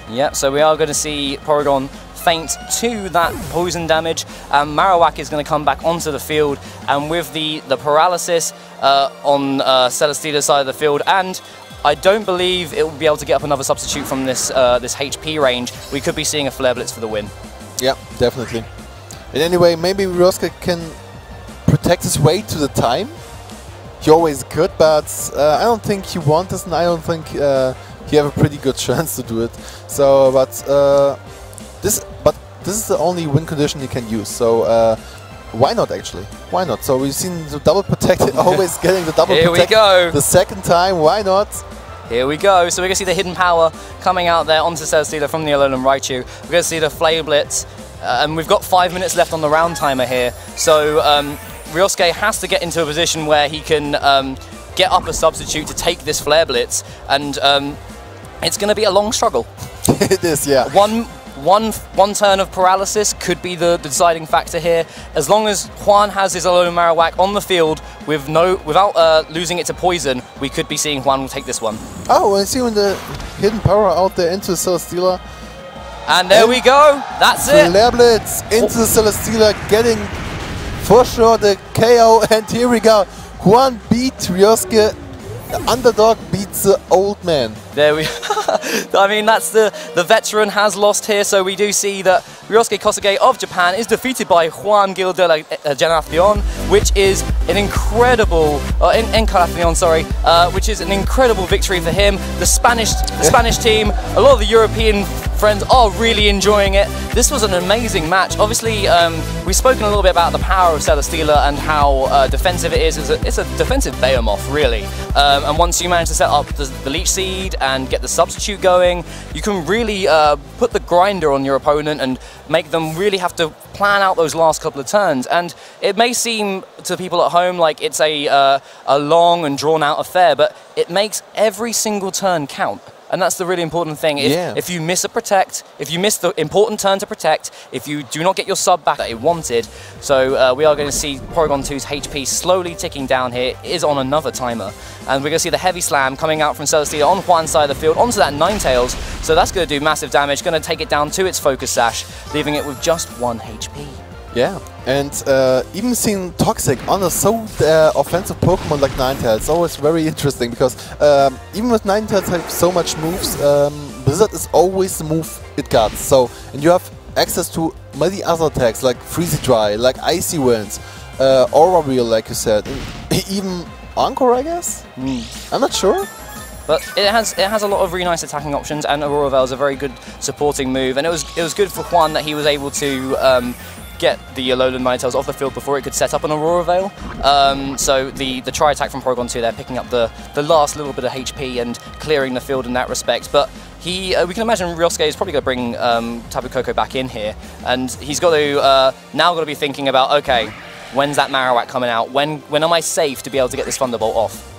Yeah, so we are going to see Porygon faint to that poison damage, and Marowak is going to come back onto the field, and with the paralysis on Celesteela's side of the field, and I don't believe it will be able to get up another substitute from this this HP range. We could be seeing a Flare Blitz for the win. Yeah, definitely. And anyway, maybe Ryosuke can protect his way to the time. He always could, but I don't think he wants this, and I don't think he have a pretty good chance to do it. So, but... This is the only win condition he can use, so why not actually? Why not? So we've seen the double protect, always getting the double protect. Here we go! The second time, why not? Here we go, so we're going to see the hidden power coming out there onto Celesteela from the Alolan Raichu. We're going to see the Flare Blitz, and we've got 5 minutes left on the round timer here. So Ryosuke has to get into a position where he can get up a substitute to take this Flare Blitz, and it's going to be a long struggle. It is, yeah. One turn of paralysis could be the deciding factor here. As long as Juan has his Alolan Marowak on the field with without losing it to poison, we could be seeing Juan will take this one. Oh, I see when the hidden power out there into Celesteela. And there we go, that's it. Leblitz into Celesteela, getting for sure the KO. And here we go, Juan beats Ryosuke. The underdog beats the old man. There we are. I mean, that's the veteran has lost here, so we do see that Ryosuke Kosuge of Japan is defeated by Juan Gil de la Encarnacion, which is an incredible which is an incredible victory for him. The Spanish team, a lot of the European friends are really enjoying it. This was an amazing match. Obviously, we've spoken a little bit about the power of Celesteela and how defensive it is. It's a defensive behemoth, really. And once you manage to set up the leech seed and get the substitute going, you can really put the grinder on your opponent and make them really have to plan out those last couple of turns. And it may seem to people at home like it's a long and drawn out affair, but it makes every single turn count. And that's the really important thing. If you miss a protect, if you miss the important turn to protect, if you do not get your sub back that it wanted, so we are going to see Porygon 2's HP slowly ticking down here. It is on another timer. And we're going to see the heavy slam coming out from Celesteela on Juan's side of the field, onto that Ninetales. So that's going to do massive damage, going to take it down to its Focus Sash, leaving it with just 1 HP. Yeah, and even seeing Toxic on a so offensive Pokemon like Ninetales is always very interesting, because even with Ninetales have so much moves, Blizzard is always the move it guards. So, and you have access to many other attacks like Freeze-Dry, like Icy Winds, Aura Wheel, like you said, even Encore, I guess? I'm not sure. But it has a lot of really nice attacking options, and Aurora Veil is a very good supporting move, and it was good for Juan that he was able to get the Alolan Ninetales off the field before it could set up an Aurora Veil. So the tri-attack from Porygon 2 there, picking up the last little bit of HP and clearing the field in that respect. But he, we can imagine Ryosuke is probably going to bring Tapu Koko back in here, and he's got to now got to be thinking about, okay, when's that Marowak coming out? When am I safe to be able to get this Thunderbolt off?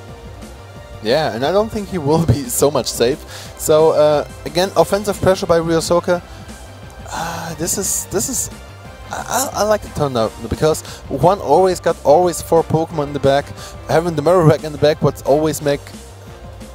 Yeah, and I don't think he will be so much safe. So again, offensive pressure by Ryosuke. I like the turn now, because Juan always got 4 Pokemon in the back. Having the Marowak in the back would always make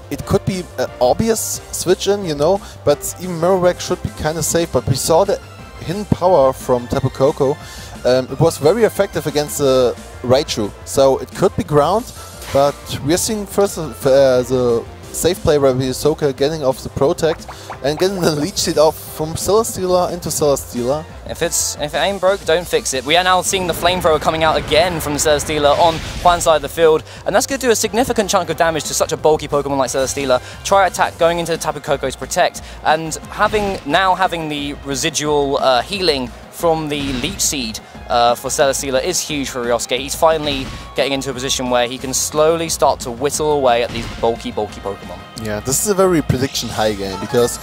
it, could be an obvious switch in, you know, but even Marowak should be kind of safe. But we saw the hidden power from Tapu Koko. It was very effective against the Raichu, so it could be ground, but we're seeing first the safe play by Ryosuke, getting off the Protect and getting the leech seed off from Celesteela into Celesteela. If it ain't broke, don't fix it. We are now seeing the Flamethrower coming out again from the Celesteela on Juan's side of the field, and that's going to do a significant chunk of damage to such a bulky Pokemon like Celesteela. Tri-attack going into Tapu Koko's Protect, and having the residual healing from the Leech Seed for Celesteela is huge for Ryosuke. He's finally getting into a position where he can slowly start to whittle away at these bulky Pokemon. Yeah, this is a very prediction high game, because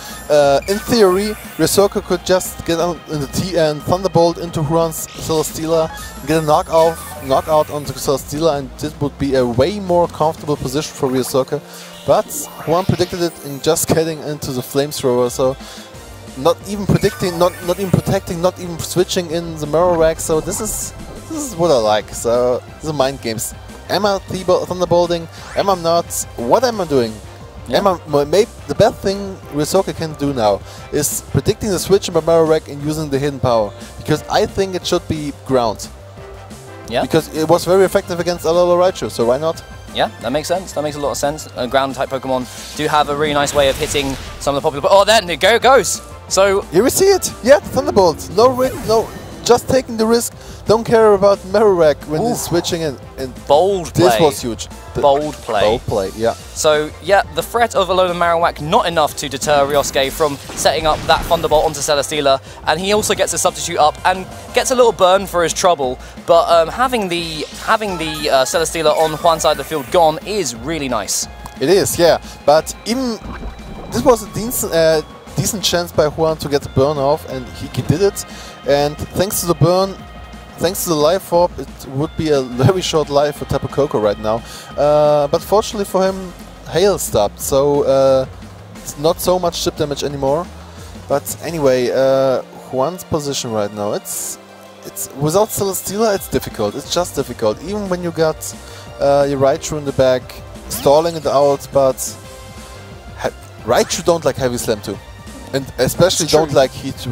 in theory, Ryosuke could just get out in the T and Thunderbolt into Juan's Celesteela, get a knockout onto Celesteela, and this would be a way more comfortable position for Ryosuke. But Juan predicted it in just getting into the Flamethrower, so not even predicting, not even protecting, not even switching in the Marowak. So this is what I like. So the mind games. Am I Thunderbolting? Am I not? What am I doing? Yeah. Maybe the best thing Ryosuke can do now is predicting the switch in Marowak and using the hidden power, because I think it should be ground. Yeah. Because it was very effective against Alola Raichu, so why not? Yeah, that makes sense. That makes a lot of sense. Ground-type Pokemon do have a really nice way of hitting some of the popular. Oh, there it goes. So here we see it. Yeah, Thunderbolt. No risk. No, just taking the risk. Don't care about Marowak when he's switching in. And bold play. This was huge. Bold play. Bold play. Yeah. So yeah, the threat of Alolan Marowak not enough to deter Ryosuke from setting up that Thunderbolt onto Celesteela, and he also gets a substitute up and gets a little burn for his trouble. But having the Celesteela on Juan's side of the field gone is really nice. It is. Yeah. But even this was a decent chance by Juan to get the burn off, and he did it. And thanks to the burn, thanks to the Life Orb, it would be a very short life for Tapu Koko right now. But fortunately for him, Hail stopped, so it's not so much chip damage anymore. But anyway, Juan's position right now, it's without Celesteela, it's difficult. It's just difficult, even when you got your Raichu in the back, stalling it out, but Raichu don't like Heavy Slam too. And especially don't like hit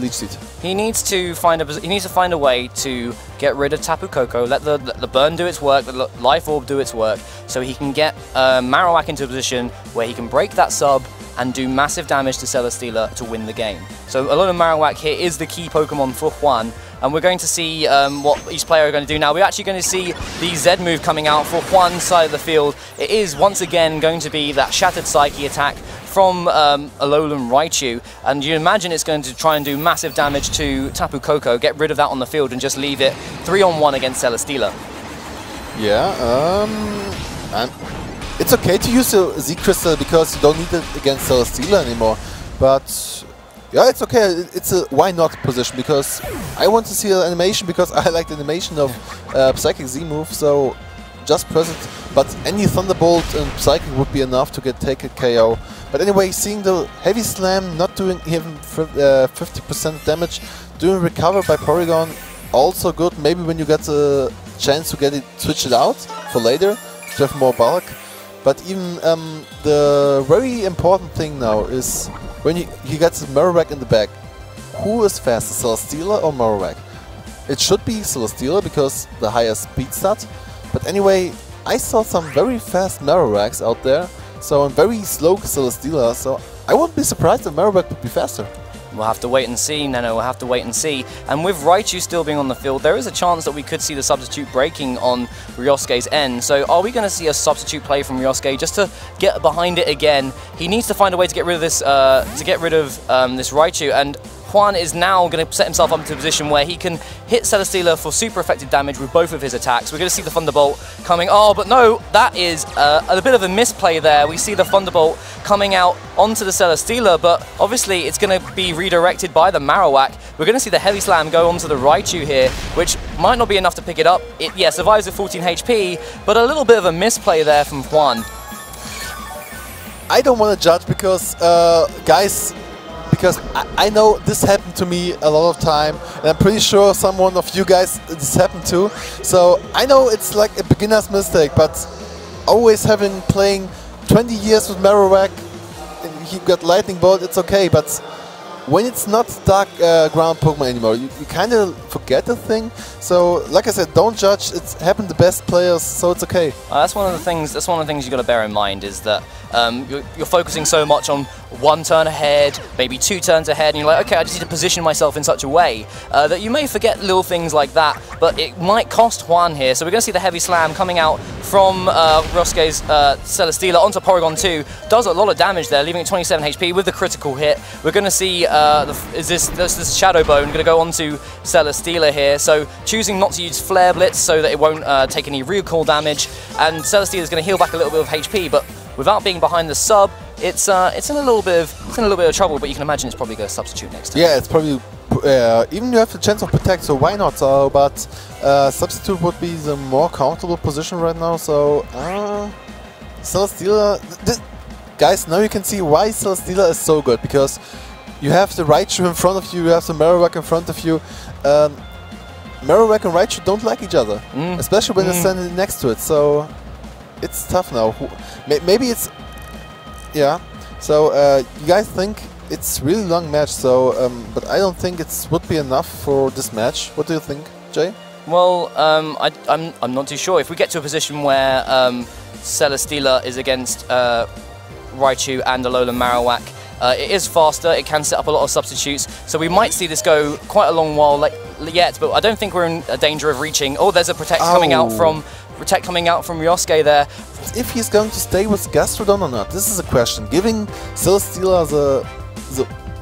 Leech Seed. He needs to find a way to get rid of Tapu Koko. Let the burn do its work. The Life Orb do its work, so he can get Marowak into a position where he can break that sub and do massive damage to Celesteela to win the game. So a lot of Marowak here is the key Pokemon for Juan, and we're going to see what each player are going to do now. We're actually going to see the Z move coming out for Juan's side of the field. It is once again going to be that Shattered Psyche attack from Alolan Raichu, and you imagine it's going to try and do massive damage to Tapu Koko, get rid of that on the field and just leave it 3-on-1 against Celesteela. Yeah, it's okay to use the Z-Crystal because you don't need it against Celesteela anymore, but yeah, it's okay, it's a why not position, because I want to see an animation, because I like the animation of Psychic Z-move, so just press it, but any Thunderbolt and Psychic would be enough to take a KO. But anyway, seeing the Heavy Slam not doing even 50% damage, doing Recover by Porygon, also good, maybe when you get a chance to get it, switch it out for later, to have more bulk. But even the very important thing now is when he gets Marowak in the back, who is faster, Celesteela or Marowak? It should be Celesteela because the higher speed stat. But anyway, I saw some very fast Marowaks out there, so I'm very slow Celesteela, so I wouldn't be surprised if Marowak would be faster. We'll have to wait and see, Nano, we'll have to wait and see. And with Raichu still being on the field, there is a chance that we could see the substitute breaking on Ryosuke's end. So are we going to see a substitute play from Ryosuke just to get behind it again? He needs to find a way to get rid of this, this Raichu, and Juan is now going to set himself up into a position where he can hit Celesteela for super effective damage with both of his attacks. We're going to see the Thunderbolt coming. Oh, but no, that is a bit of a misplay there. We see the Thunderbolt coming out onto the Celesteela, but obviously it's going to be redirected by the Marowak. We're going to see the Heavy Slam go onto the Raichu here, which might not be enough to pick it up. It, yeah, survives with 14 HP, but a little bit of a misplay there from Juan. I don't want to judge because, guys, because I know this happened to me a lot of time, and I'm pretty sure someone of you guys this happened to. So I know it's like a beginner's mistake, but always having playing 20 years with Marowak, and he got Lightning Bolt, it's okay. But when it's not dark ground Pokemon anymore, you kind of forget the thing. So, like I said, don't judge. It's happened to best players, so it's okay. That's one of the things. That's one of the things you got to bear in mind is that you're focusing so much on one turn ahead, maybe two turns ahead, and you're like, okay, I just need to position myself in such a way that you may forget little things like that. But it might cost Juan here. So we're going to see the Heavy Slam coming out from Ryosuke's Celesteela onto Porygon 2. Does a lot of damage there, leaving it 27 HP with the critical hit. We're going to see. This Shadow Bone going to go onto Celesteela here, so choosing not to use Flare Blitz so that it won't take any recoil damage, and Celesteela is going to heal back a little bit of HP, but without being behind the sub, it's in a little bit of trouble. But you can imagine it's probably going to substitute next time. Yeah, it's probably even you have the chance of protect, so why not? So, but substitute would be the more comfortable position right now. So Celesteela, guys, now you can see why Celesteela is so good, because you have the Raichu in front of you, you have the Marowak in front of you. Marowak and Raichu don't like each other, especially when they're standing next to it, so it's tough now. Maybe it's... yeah, so you guys think it's really long match, so but I don't think it would be enough for this match. What do you think, Jay? Well, I'm not too sure. If we get to a position where Celesteela is against Raichu and Alolan Marowak, it is faster, it can set up a lot of substitutes, so we might see this go quite a long while yet, but I don't think we're in a danger of reaching. Oh, there's a Protect coming out from Ryosuke there. If he's going to stay with Gastrodon or not, this is a question. Giving Celesteela the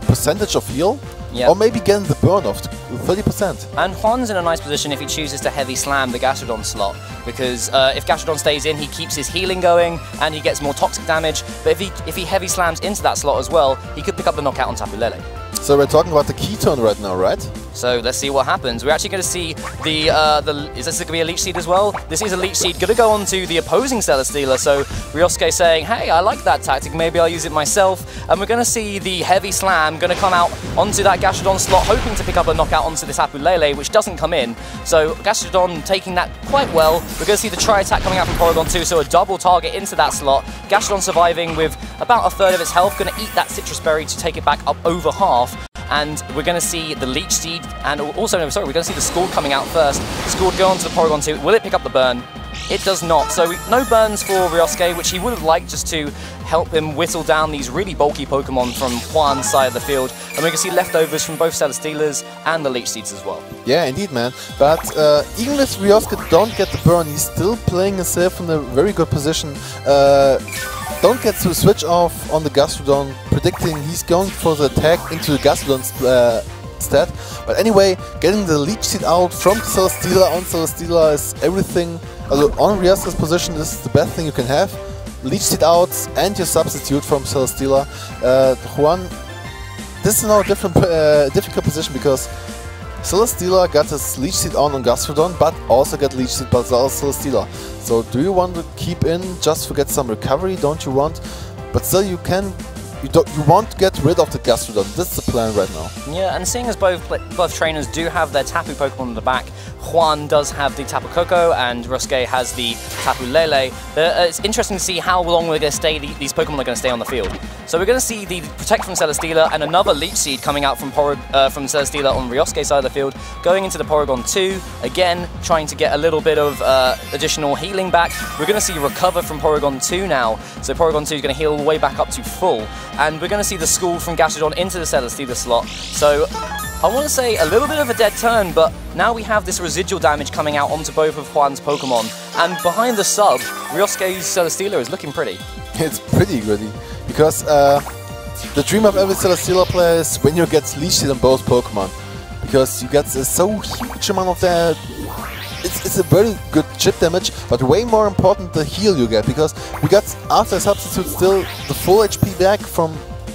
percentage of heal? Yep. Or maybe getting the burn off to 30%. And Juan's in a nice position if he chooses to Heavy Slam the Gastrodon slot, because if Gastrodon stays in, he keeps his healing going and he gets more toxic damage. But if he Heavy Slams into that slot as well, he could pick up the knockout on Tapu Lele. So we're talking about the key turn right now, right? So let's see what happens. We're actually going to see is this going to be a Leech Seed as well? This is a Leech Seed. Going to go on to the opposing Celesteela. So Ryosuke saying, hey, I like that tactic. Maybe I'll use it myself. And we're going to see the Heavy Slam going to come out onto that Gastrodon slot, hoping to pick up a knockout onto this Tapu Lele, which doesn't come in. So Gastrodon taking that quite well. We're going to see the Tri-Attack coming out from Porygon 2. So a double target into that slot. Gastrodon surviving with about a third of its health. Going to eat that Citrus Berry to take it back up over half. And we're going to see the Leech Seed, and also, no, sorry, we're going to see the Scald coming out first. Scald go on to the Porygon 2. Will it pick up the burn? It does not. So no burns for Ryosuke, which he would have liked just to help him whittle down these really bulky Pokemon from Juan's side of the field. And we're going to see leftovers from both Celesteelas and the Leech Seeds as well. Yeah, indeed, man. But even if Ryosuke don't get the burn, he's still playing himself in a very good position. Don't get to switch off on the Gastrodon, predicting he's going for the attack into the Gastrodon's stat. But anyway, getting the Leech Seed out from Celesteela on Celesteela is everything. Although on Ryosuke's position is the best thing you can have. Leech Seed out and your substitute from Celesteela. Juan, this is now a difficult position because Celesteela got his Leech Seed on Gastrodon, but also got Leech Seed by Celesteela. So do you want to keep in just to get some recovery, don't you want? But still you can, you want to get rid of the Gastrodon, that's the plan right now. Yeah, and seeing as both trainers do have their Tapu Pokemon in the back, Juan does have the Tapu Koko and Ryosuke has the Tapu Lele. It's interesting to see how long we're going to stay, these Pokemon are going to stay on the field. So we're going to see the Protect from Celesteela and another Leech Seed coming out from Celesteela on Ryosuke's side of the field, going into the Porygon 2, again trying to get a little bit of additional healing back. We're going to see Recover from Porygon 2 now, so Porygon 2 is going to heal way back up to full. And we're going to see the Scald from Gastrodon into the Celesteela slot. So I want to say a little bit of a dead turn, but now we have this residual damage coming out onto both of Juan's Pokemon. And behind the sub, Ryosuke's Celesteela is looking pretty. It's pretty gritty, because the dream of every Celesteela player is when you get Leech Seed on both Pokemon. Because you get so huge amount of that. It's a very good chip damage, but way more important the heal you get, because we got, after substitute, still the full HP back from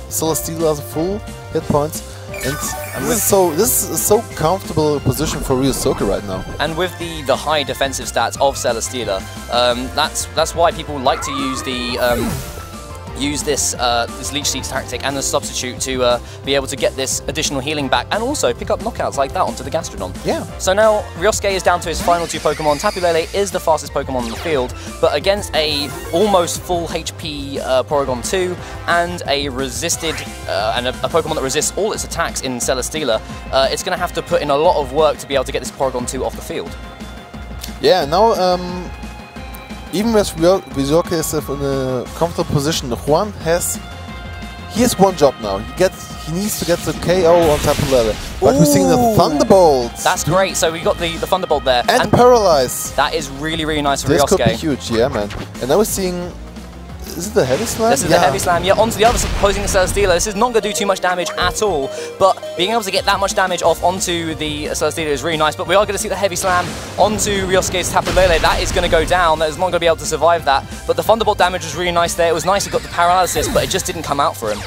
Celesteela's full hit points. And this is so comfortable position for Ryosuke right now. And with the high defensive stats of Celesteela, that's why people like to use the this Leech Seed tactic and the substitute to be able to get this additional healing back and also pick up knockouts like that onto the Gastrodon. Yeah. So now Ryosuke is down to his final two Pokemon. Tapu Lele is the fastest Pokemon on the field, but against a almost full HP Porygon 2 and a resisted and a Pokemon that resists all its attacks in Celesteela, it's going to have to put in a lot of work to be able to get this Porygon 2 off the field. Yeah. Now. Even with Ryosuke is in a comfortable position, Juan has one job now. He needs to get the KO on Tapu Lele. But we're seeing the Thunderbolt. That's great. So we got the Thunderbolt there. And Paralyze. That is really, really nice for Ryosuke. This could be huge, yeah, man. And now we're seeing... Is it the Heavy Slam? This is the Heavy Slam, yeah. Onto the other side, opposing the Celesteela. This is not going to do too much damage at all, but being able to get that much damage off onto the Celesteela is really nice. But we are going to see the Heavy Slam onto Ryosuke's Tapu Lele. That is going to go down. That is not going to be able to survive that. But the Thunderbolt damage was really nice there. It was nice he got the Paralysis, but it just didn't come out for him.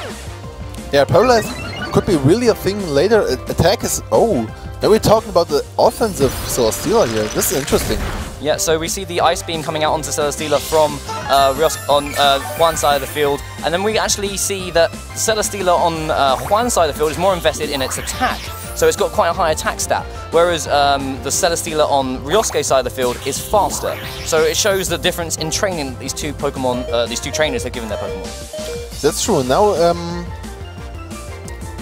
Yeah, Paralyze could be really a thing later. Attack is... Oh, now we're talking about the offensive Celesteela here. This is interesting. Yeah, so we see the Ice Beam coming out onto Celesteela from Juan's side of the field, and then we actually see that Celesteela on Juan's side of the field is more invested in its attack, so it's got quite a high attack stat, whereas the Celesteela on Ryosuke's side of the field is faster. So it shows the difference in training these two Pokemon, these two trainers have given their Pokemon. That's true. Now,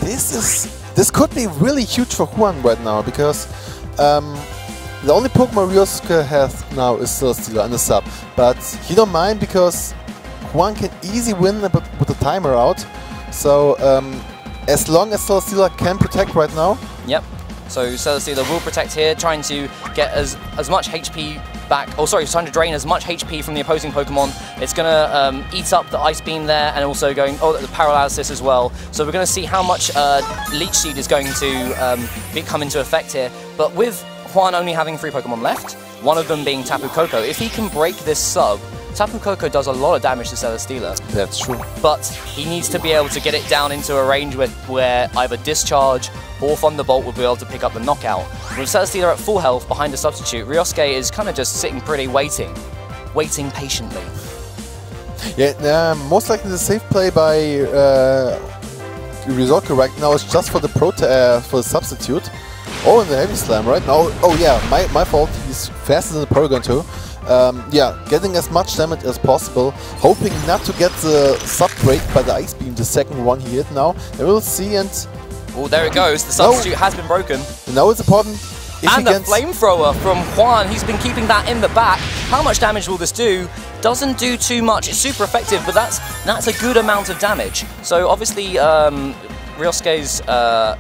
this could be really huge for Juan right now, because... the only Pokemon Ryosuke has now is Celesteela and the sub, but he don't mind because Juan can easy win with the timer out. So as long as Celesteela can protect right now. Yep. So Celesteela will protect here, trying to get as much HP back. Oh, sorry, trying to drain as much HP from the opposing Pokemon. It's going to eat up the Ice Beam there, and also the Paralysis as well. So we're going to see how much Leech Seed is going to come into effect here, but with Juan only having 3 Pokemon left, one of them being Tapu Koko. If he can break this sub, Tapu Koko does a lot of damage to Celesteela Stealer. That's true. But he needs to be able to get it down into a range where either Discharge or Thunderbolt will be able to pick up the knockout. With Celesteela at full health behind a substitute, Ryosuke is kind of just sitting pretty, waiting patiently. Yeah, most likely the safe play by Ryosuke right now is just for the for the substitute. Oh, and the Heavy Slam right now. Oh yeah, my fault. He's faster than the Paragon too. Yeah, getting as much damage as possible, hoping not to get the sub break by the Ice Beam, the second one he hit now. And we'll see and... Oh, there it goes. The substitute has been broken. Now it's important. And the Flamethrower from Juan. He's been keeping that in the back. How much damage will this do? Doesn't do too much. It's super effective, but that's a good amount of damage. So obviously... Ryosuke's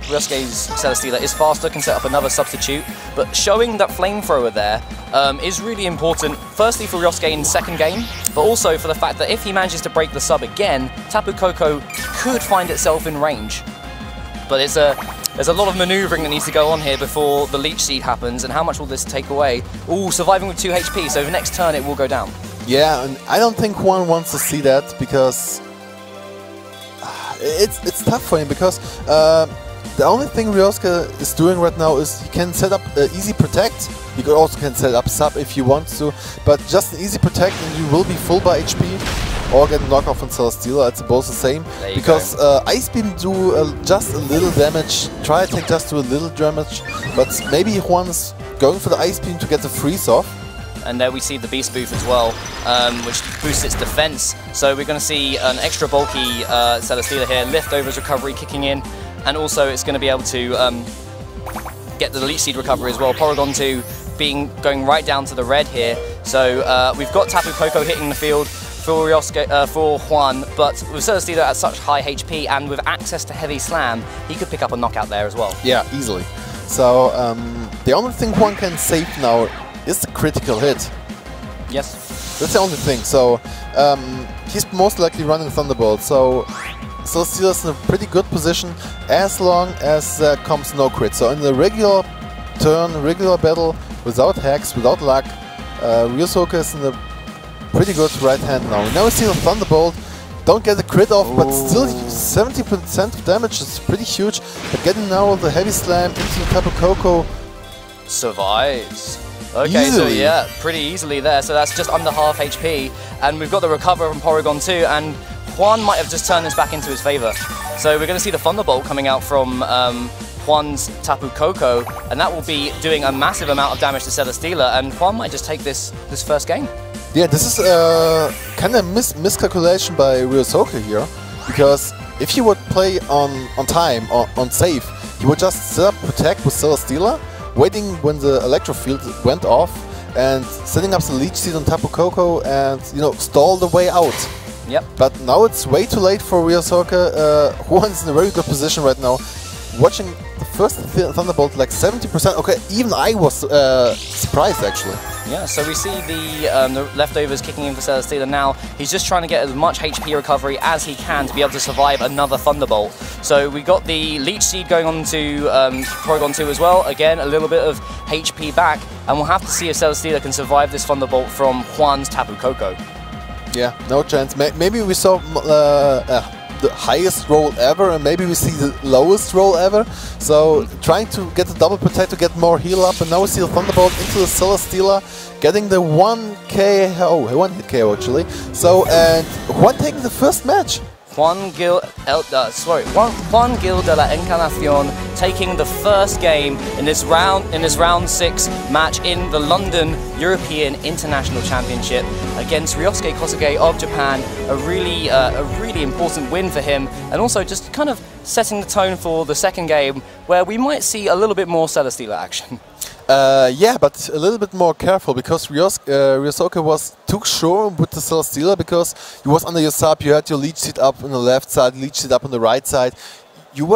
Celesteela is faster, can set up another substitute, but showing that Flamethrower there is really important, firstly for Ryosuke in second game, but also for the fact that if he manages to break the sub again, Tapu Koko could find itself in range. But there's a lot of manoeuvring that needs to go on here before the Leech Seed happens, and how much will this take away? Ooh, surviving with 2 HP, so the next turn it will go down. Yeah, and I don't think Juan wants to see that, because... It's tough for him, because the only thing Ryosuke is doing right now is he can set up easy protect. You also can set up sub if you want to, but just an easy protect and you will be full by HP or get a knockoff on Celesteela. It's both the same, because Ice Beam do just a little damage, Try Attack just do a little damage, but maybe Juan's going for the Ice Beam to get the freeze off. And there we see the Beast Booth as well, which boosts its defense. So we're going to see an extra bulky Celesteela here, Leftovers recovery kicking in, and also it's going to be able to get the Leech Seed recovery as well. Porygon 2 going right down to the red here. So we've got Tapu Koko hitting the field for Ryosuke, for Juan, but with Celesteela at such high HP and with access to Heavy Slam, he could pick up a knockout there as well. Yeah, easily. So the only thing Juan can save now. It's a critical hit. Yes. That's the only thing. So he's most likely running Thunderbolt. So Celesteela's in a pretty good position as long as there comes no crit. So in the regular turn, regular battle, without hacks, without luck, Ryosuke is in a pretty good right hand now. Now we see the Thunderbolt. Don't get the crit off, but still 70% of damage is pretty huge. But getting now the Heavy Slam into the Tapu Koko survives. Okay, easily. So yeah, pretty easily there, so that's just under half HP, and we've got the recover from Porygon 2, and Juan might have just turned this back into his favour. So we're going to see the Thunderbolt coming out from Juan's Tapu Koko, and that will be doing a massive amount of damage to Celesteela, and Juan might just take this first game. Yeah, this is kind of miscalculation by Ryosuke here, because if he would play on time, or on safe, he would just set up Protect with Celesteela, waiting when the Electro Field went off and setting up the Leech Seed on Tapu Koko and, you know, stall the way out. Yep. But now it's way too late for Ryosuke. Juan's in a very good position right now. Watching the first Thunderbolt, like 70%. Okay, even I was surprised, actually. Yeah, so we see the Leftovers kicking in for Celesteela now. He's just trying to get as much HP recovery as he can to be able to survive another Thunderbolt. So we got the Leech Seed going on to Porygon 2 as well. Again, a little bit of HP back, and we'll have to see if Celesteela can survive this Thunderbolt from Juan's Tapu Koko. Yeah, no chance. Maybe we saw... the highest roll ever, and maybe we see the lowest roll ever. So trying to get the double protect to get more heal up, and now we see the Thunderbolt into the Celesteela, getting the 1K, one hit KO actually. So and Juan taking the first match. Juan Gil de la Encarnacion taking the first game in this round 6 match in the London European International Championship against Ryosuke Kosuge of Japan. A really important win for him, and also just kind of setting the tone for the second game where we might see a little bit more Celesteela action. Yeah, but a little bit more careful, because Ryosuke was too sure with the Celesteela, because you was under your sub, you had your Leech Seed up on the left side, Leech Seed up on the right side. You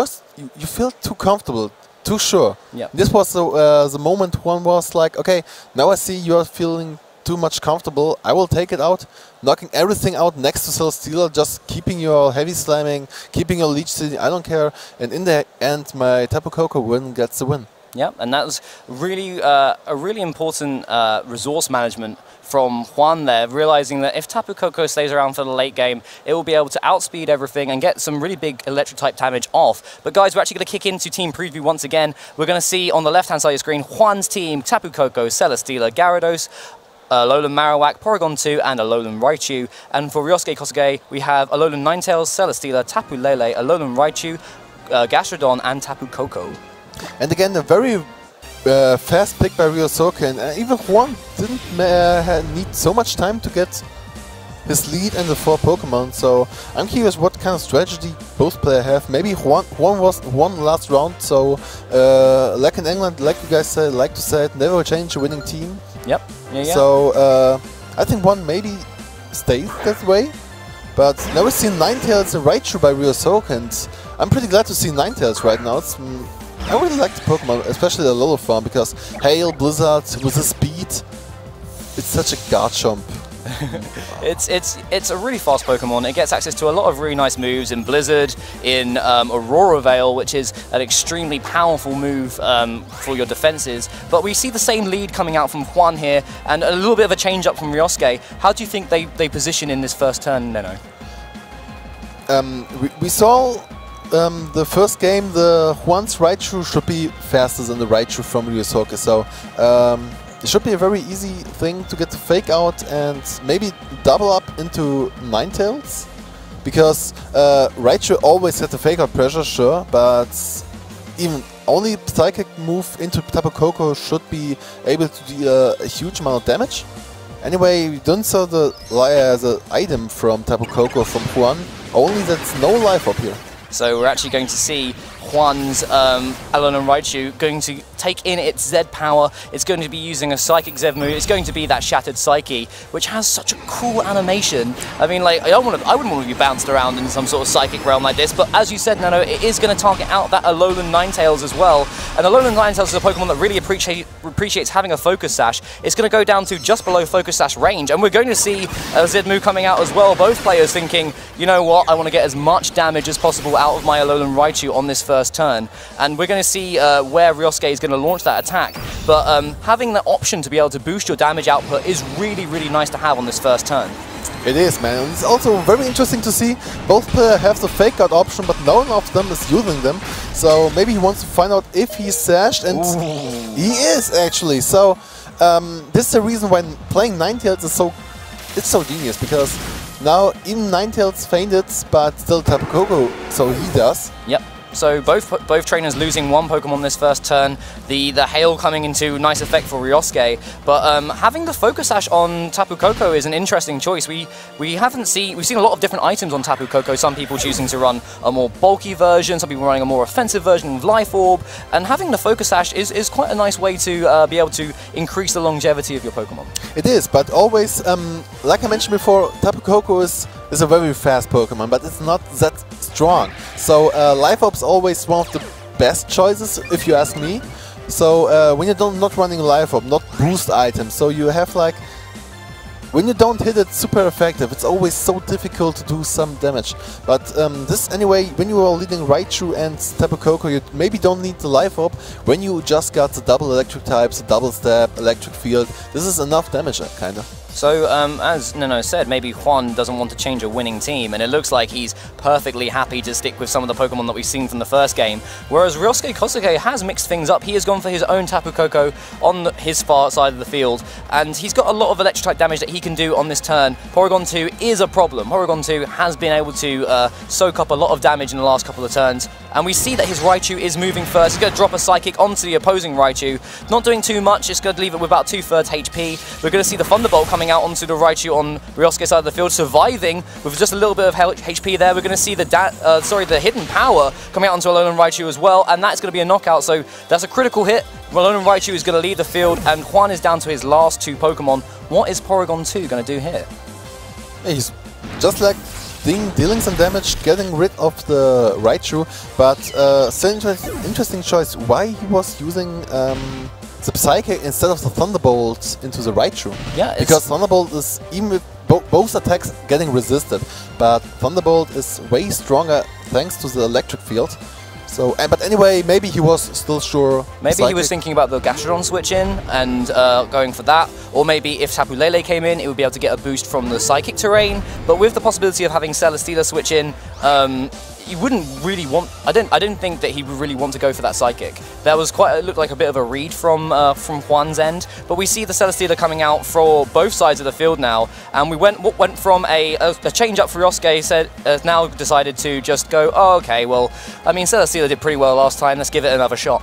felt too comfortable, too sure. Yeah. This was the moment one was like, okay, now I see you are feeling too much comfortable, I will take it out, knocking everything out next to Celesteela, just keeping your Heavy Slamming, keeping your Leech Seed, I don't care, and in the end my Tapu Koko win gets the win. Yeah, and that was really a really important resource management from Juan there, realizing that if Tapu Koko stays around for the late game, it will be able to outspeed everything and get some really big electric type damage off. But guys, we're actually going to kick into team preview once again. We're going to see on the left hand side of your screen Juan's team: Tapu Koko, Celesteela, Gyarados, Alolan Marowak, Porygon 2, and Alolan Raichu. And for Ryosuke Kosuge, we have Alolan Ninetales, Celesteela, Tapu Lele, Alolan Raichu, Gastrodon, and Tapu Koko. And again, a very fast pick by Ryosuke, and even Juan didn't need so much time to get his lead and the 4 Pokemon. So I'm curious what kind of strategy both players have. Maybe Juan was one last round, so like in England, like you guys say, like to say it, never change a winning team. Yep. Yeah, yeah. So I think one maybe stays that way, but now we've seen Ninetales and Raichu by Ryosuke, and I'm pretty glad to see Ninetales right now. It's, I really like the Pokemon, especially the Alolan farm, because Hail, Blizzard with the speed, it's such a Garchomp. it's a really fast Pokemon. It gets access to a lot of really nice moves in Blizzard, in Aurora Veil, which is an extremely powerful move for your defenses. But we see the same lead coming out from Juan here, and a little bit of a change up from Ryosuke. How do you think they position in this first turn, Leno? We saw the first game, the Juan's Raichu should be faster than the Raichu from Ryosuke, so it should be a very easy thing to get the fake out and maybe double up into Ninetales, because Raichu always had the fake out pressure, sure, but even only psychic move into Tapu Koko should be able to do a huge amount of damage. Anyway, we don't saw the Liar as an item from Tapu Koko from Juan, only that's no life up here. So we're actually going to see Juan's Alolan Raichu going to take in its Z power. It's going to be using a Psychic Zev move. It's going to be that Shattered Psyche, which has such a cool animation. I mean, like, I wouldn't want to be bounced around in some sort of psychic realm like this, but as you said, Nano, it is going to target out that Alolan Ninetales as well. And Alolan Ninetales is a Pokemon that really appreciates having a Focus Sash. It's going to go down to just below Focus Sash range, and we're going to see a Z move coming out as well. Both players thinking, you know what, I want to get as much damage as possible out of my Alolan Raichu on this first turn, and we're going to see where Ryosuke is going to launch that attack. But having the option to be able to boost your damage output is really, really nice to have on this first turn. It is, man, and it's also very interesting to see both players have the fake out option, but none of them is using them. So maybe he wants to find out if he's sashed, and ooh, he is actually. So this is the reason why playing Ninetales is so genius, because now even Ninetales fainted, but still Tapu Koko, so he does. Yep. So both trainers losing one Pokemon this first turn. The hail coming into nice effect for Ryosuke, but having the Focus Sash on Tapu Koko is an interesting choice. We've seen a lot of different items on Tapu Koko. Some people choosing to run a more bulky version, some people running a more offensive version with Life Orb, and having the Focus Sash is quite a nice way to be able to increase the longevity of your Pokemon. It is, but always like I mentioned before, Tapu Koko is a very fast Pokemon, but it's not that strong. So Life Orb is always one of the best choices, if you ask me. So when you're not running Life Orb, not boost items, so you have like, when you don't hit it super effective, it's always so difficult to do some damage. But this anyway, when you are leading Raichu and Tapu Koko, you maybe don't need the Life Orb. When you just got the double electric types, the double step, electric field, this is enough damage, kinda. So, as Nino said, maybe Juan doesn't want to change a winning team, and it looks like he's perfectly happy to stick with some of the Pokemon that we've seen from the first game. Whereas Ryosuke Kosuge has mixed things up. He has gone for his own Tapu Koko on his far side of the field, and he's got a lot of electric-type damage that he can do on this turn. Porygon 2 is a problem. Porygon 2 has been able to soak up a lot of damage in the last couple of turns, and we see that his Raichu is moving first. He's going to drop a Psychic onto the opposing Raichu. Not doing too much. It's going to leave it with about 2/3 HP. We're going to see the Thunderbolt coming out onto the Raichu on Ryosuke's side of the field, surviving with just a little bit of HP there. We're going to see the Hidden Power coming out onto Alolan Raichu as well, and that's going to be a knockout, so that's a critical hit. Alolan Raichu is going to leave the field, and Juan is down to his last 2 Pokemon. What is Porygon 2 going to do here? He's just like dealing some damage, getting rid of the Raichu, but interesting choice why he was using the Psychic instead of the Thunderbolt into the Raichu. Yeah, because Thunderbolt is, even with both attacks getting resisted, but Thunderbolt is way stronger thanks to the electric field. So, but anyway, maybe he was still sure. Maybe he was thinking about the Gastrodon switch in and going for that. Or maybe if Tapu Lele came in, it would be able to get a boost from the Psychic terrain. But with the possibility of having Celesteela switch in, you wouldn't really want. I didn't think that he would really want to go for that Psychic. That was quite. It looked like a bit of a read from Juan's end. But we see the Celesteela coming out for both sides of the field now, and we went from a change up for Ryosuke. Said now decided to just go. Oh, okay. Well, I mean, Celesteela did pretty well last time. Let's give it another shot.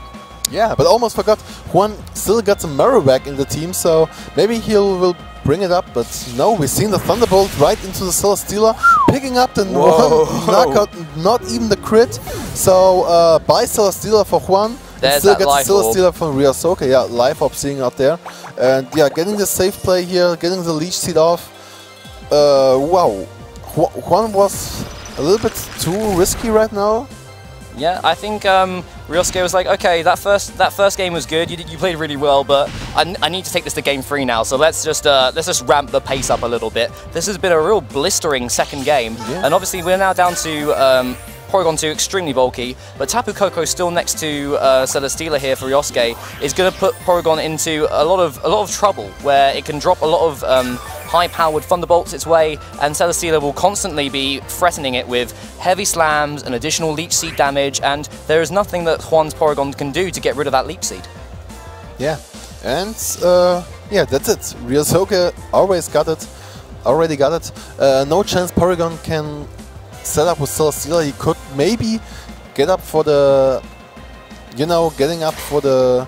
Yeah, but almost forgot. Juan still got some Marowak in the team, so maybe will bring it up, but no, we've seen the Thunderbolt right into the Celesteela, picking up the one knockout, not even the crit. So, buy Celesteela for Juan, and still gets Celesteela from Ryosuke. Yeah, Life Orb seeing out there. And yeah, getting the safe play here, getting the Leech Seed off. Wow, Juan was a little bit too risky right now. Yeah, I think Ryosuke was like, okay, that first game was good. You played really well, but I need to take this to game 3 now. So let's just ramp the pace up a little bit. This has been a real blistering second game, and obviously we're now down to Porygon 2, extremely bulky, but Tapu Koko still next to Celesteela here for Ryosuke is going to put Porygon into a lot of trouble, where it can drop a lot of high-powered Thunderbolts its way, and Celesteela will constantly be threatening it with heavy slams and additional Leech Seed damage, and there is nothing that Juan's Porygon can do to get rid of that Leech Seed. Yeah, and yeah, that's it. Ryosuke already got it. No chance Porygon can set up with Celesteela. He could maybe get up for the, you know, getting up for the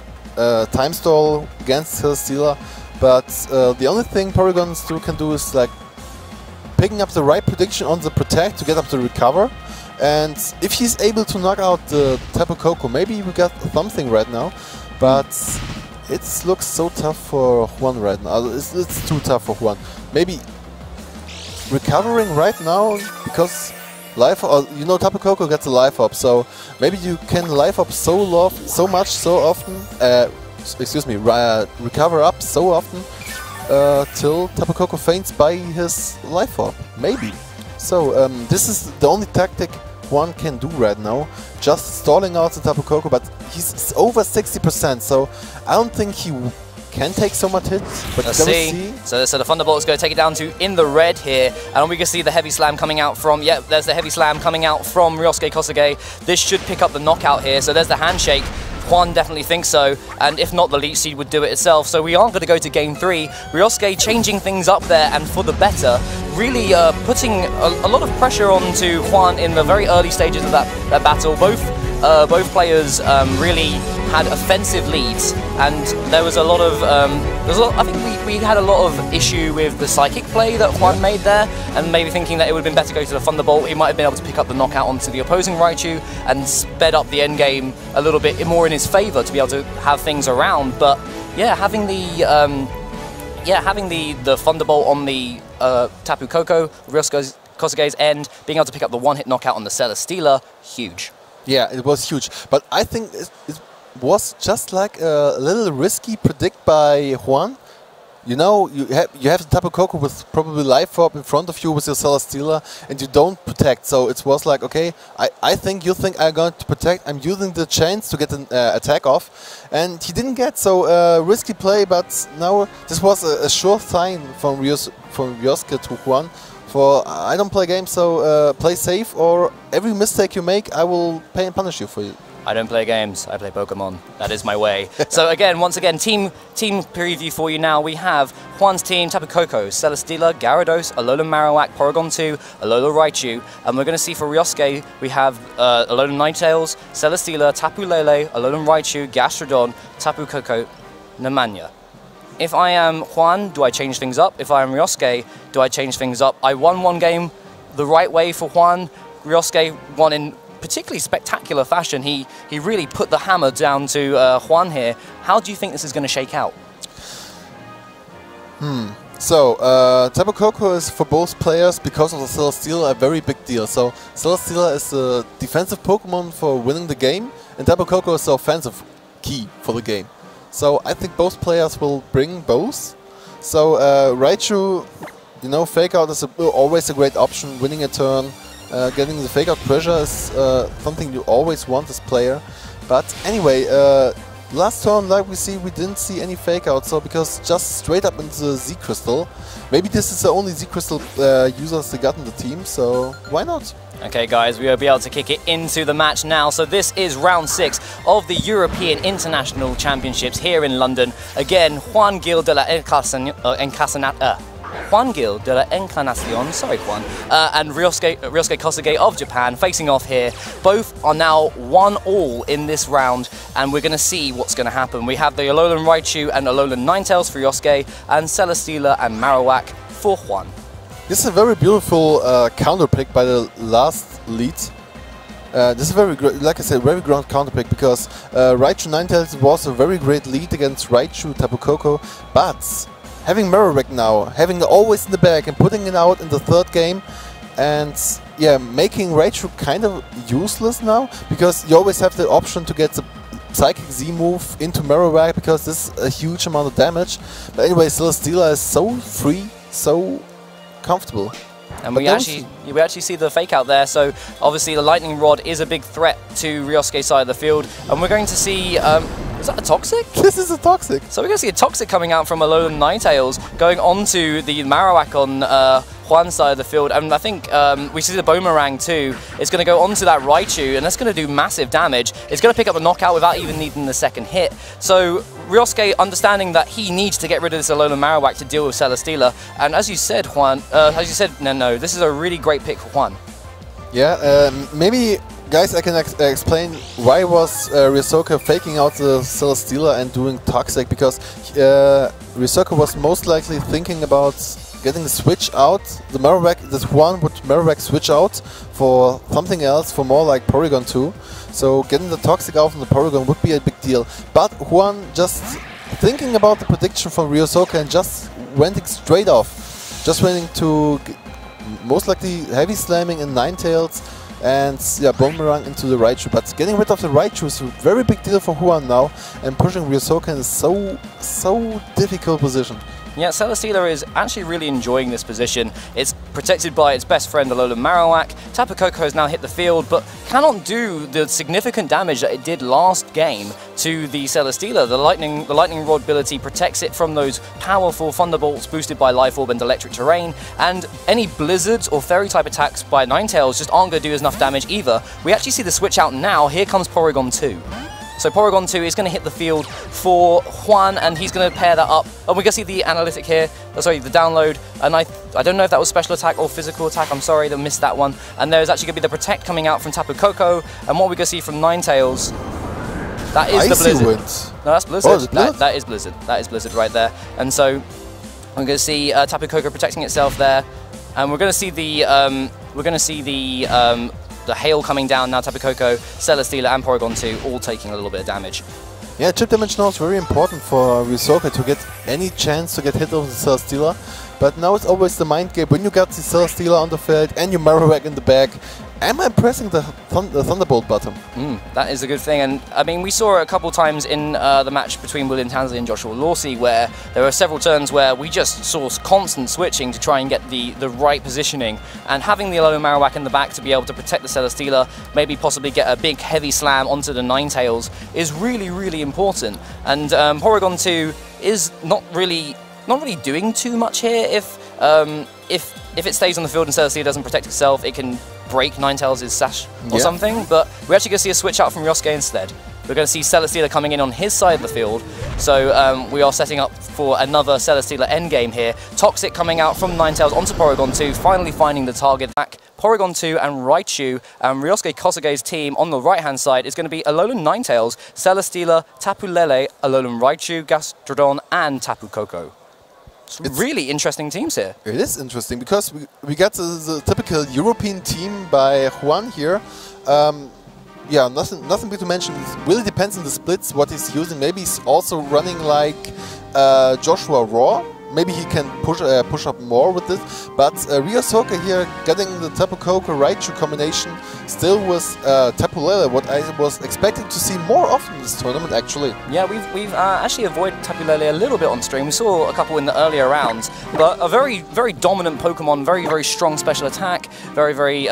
time stall against Celesteela, but the only thing Porygon still can do is like picking up the right prediction on the Protect to get up the Recover, and if he's able to knock out the Tapu Koko, maybe we got something right now, but it looks so tough for Juan right now. It's too tough for Juan. Maybe recovering right now, because Life, you know, Tapu Koko gets a Life Orb, so maybe you can Life Orb recover up so often till Tapu Koko faints by his Life Orb, maybe. So this is the only tactic one can do right now, just stalling out the Tapu Koko, but he's over 60%, so I don't think he can take so much hits, but let's see. So the Thunderbolt is going to take it down to in the red here, and we can see the heavy slam coming out from, yep, there's the heavy slam coming out from Ryosuke Kosuge. This should pick up the knockout here, so there's the handshake. Juan definitely thinks so, and if not, the Leech Seed would do it itself, so we aren't going to go to game 3. Ryosuke changing things up there, and for the better, really putting a lot of pressure onto Juan in the very early stages of that battle. Both players really had offensive leads, and there was a lot of, I think we had a lot of issue with the Psychic play that Juan made there, and maybe thinking that it would have been better to go to the Thunderbolt. He might have been able to pick up the knockout onto the opposing Raichu and sped up the end game a little bit more in his favour to be able to have things around. But yeah, having the Thunderbolt on the Tapu Koko, Kosuge's end, being able to pick up the one-hit knockout on the Celesteela, huge. Yeah, it was huge, but I think it was just like a little risky predict by Juan. You know, you have the Tapu Koko with probably Life Orb in front of you with your Celesteela, and you don't protect, so it was like, okay, I think you think I'm going to protect, I'm using the chance to get an attack off, and he didn't get, so risky play, but now this was a sure sign from Ryosuke to Juan. For I don't play games, so play safe, or every mistake you make, I will pay and punish you for it. I don't play games, I play Pokemon. That is my way. So again, once again, team preview for you now. We have Juan's team, Tapu Koko, Celesteela, Gyarados, Alolan Marowak, Porygon 2, Alolan Raichu, and we're going to see for Ryosuke, we have Alolan Ninetales, Celesteela, Tapu Lele, Alolan Raichu, Gastrodon, Tapu Koko, Nemanja. If I am Juan, do I change things up? If I am Ryosuke, do I change things up? I won one game the right way for Juan. Ryosuke won in particularly spectacular fashion. He really put the hammer down to Juan here. How do you think this is going to shake out? So, Tapu Koko is for both players, because of the Celesteela, a very big deal. So, Celesteela is a defensive Pokemon for winning the game, and Tapu Koko is the offensive key for the game. So I think both players will bring both. So Raichu, you know, Fake Out is always a great option, winning a turn, Getting the fake out pressure is something you always want as player. But anyway, last turn, like we see, we didn't see any fake out, so because just straight up into the Z Crystal. Maybe this is the only Z Crystal users they got in the team, so why not? Okay guys, we will be able to kick it into the match now. So this is round 6 of the European International Championships here in London. Again, Juan Gil de la Encarnacion, sorry Juan, and Ryosuke Kosuge of Japan facing off here. Both are now 1-1 in this round, and we're going to see what's going to happen. We have the Alolan Raichu and Alolan Ninetales for Ryosuke, and Celesteela and Marowak for Juan. This is a very beautiful counter pick by the last lead. This is very, like I said, very grand counter pick, because Raichu Ninetales was a very great lead against Raichu Tapu Koko, but having Marowak now, having it always in the back and putting it out in the third game, and yeah, making Raichu kind of useless now, because you always have the option to get the Psychic Z move into Marowak, because this is a huge amount of damage. But anyway, Celesteela is so free, so comfortable. And we actually see the fake out there, so obviously the lightning rod is a big threat to Ryosuke's side of the field, and we're going to see is that a toxic? This is a toxic. So we're going to see a toxic coming out from Alolan Ninetales, going onto the Marowak on Juan's side of the field, and I think we see the Boomerang too. It's going to go onto that Raichu, and that's going to do massive damage. It's going to pick up a knockout without even needing the second hit. So Ryosuke, understanding that he needs to get rid of this Alolan Marowak to deal with Celesteela, and as you said, Juan, no, this is a really great pick for Juan. Yeah, maybe. Guys, I can explain why was Ryosuke faking out the Celesteela and doing toxic, because Ryosuke was most likely thinking about getting the switch out, the Marowak, that Juan would Marowak switch out for something else, for more like Porygon 2. So getting the toxic out from the Porygon would be a big deal. But Juan just thinking about the prediction from Ryosuke and just went straight off. Just went to most likely heavy slamming and Ninetales. And yeah, Boomerang into the Raichu, but getting rid of the Raichu is a very big deal for Juan now, and pushing Ryosuke in a so difficult position. Yeah, Celesteela is actually really enjoying this position. It's protected by its best friend Alolan Marowak. Tapu Koko has now hit the field, but cannot do the significant damage that it did last game to the Celesteela. The lightning rod ability protects it from those powerful thunderbolts boosted by Life Orb and Electric Terrain, and any blizzards or fairy type attacks by Ninetales just aren't going to do enough damage either. We actually see the switch out now. Here comes Porygon 2. So Porygon 2 is going to hit the field for Juan, and he's going to pair that up. And we're going to see the analytic here, sorry, the download. And I don't know if that was special attack or physical attack. I'm sorry, I missed that one. And there's actually going to be the protect coming out from Tapu Koko. And what we're going to see from Ninetales, that is the Blizzard. Winds. No, that's Blizzard. Oh, is it Blizzard? That is Blizzard. That is Blizzard right there. And so we're going to see Tapu Koko protecting itself there. And we're going to see the the hail coming down now. Tapu Koko, Celesteela and Porygon 2 all taking a little bit of damage. Yeah, chip damage now is very important for Ryosuke to get any chance to get hit over the Celesteela. But now it's always the mind game. When you got the Celesteela on the field and your Marowak in the back, am I pressing the Thunderbolt button? That is a good thing, and I mean, we saw a couple times in the match between William Tansley and Joshua Lawsey where there were several turns where we just saw constant switching to try and get the right positioning, and having the Alolan Marowak in the back to be able to protect the Celesteela, maybe possibly get a big heavy slam onto the Ninetales, is really, really important. And Porygon 2 is not really doing too much here. If it stays on the field and Celesteela doesn't protect itself, it can break Ninetales' sash or something, but we're actually going to see a switch out from Ryosuke instead. We're going to see Celesteela coming in on his side of the field, so we are setting up for another Celesteela endgame here. Toxic coming out from Ninetales onto Porygon 2, finally finding the target back. Porygon 2 and Raichu, and Ryosuke Kosuge's team on the right-hand side is going to be Alolan Ninetales, Celesteela, Tapu Lele, Alolan Raichu, Gastrodon, and Tapu Koko. It's really interesting teams here. It is interesting, because we got the typical European team by Juan here. Yeah, nothing big to mention. It really depends on the splits, what he's using. Maybe he's also running like Joshua Raw. Maybe he can push up more with it. But Ryosuke here getting the Tapu Koko Raichu combination still with Tapu Lele, what I was expecting to see more often in this tournament actually. Yeah, we've actually avoided Tapu Lele a little bit on stream. We saw a couple in the earlier rounds, but a very, very dominant Pokemon, very, very strong special attack, very, very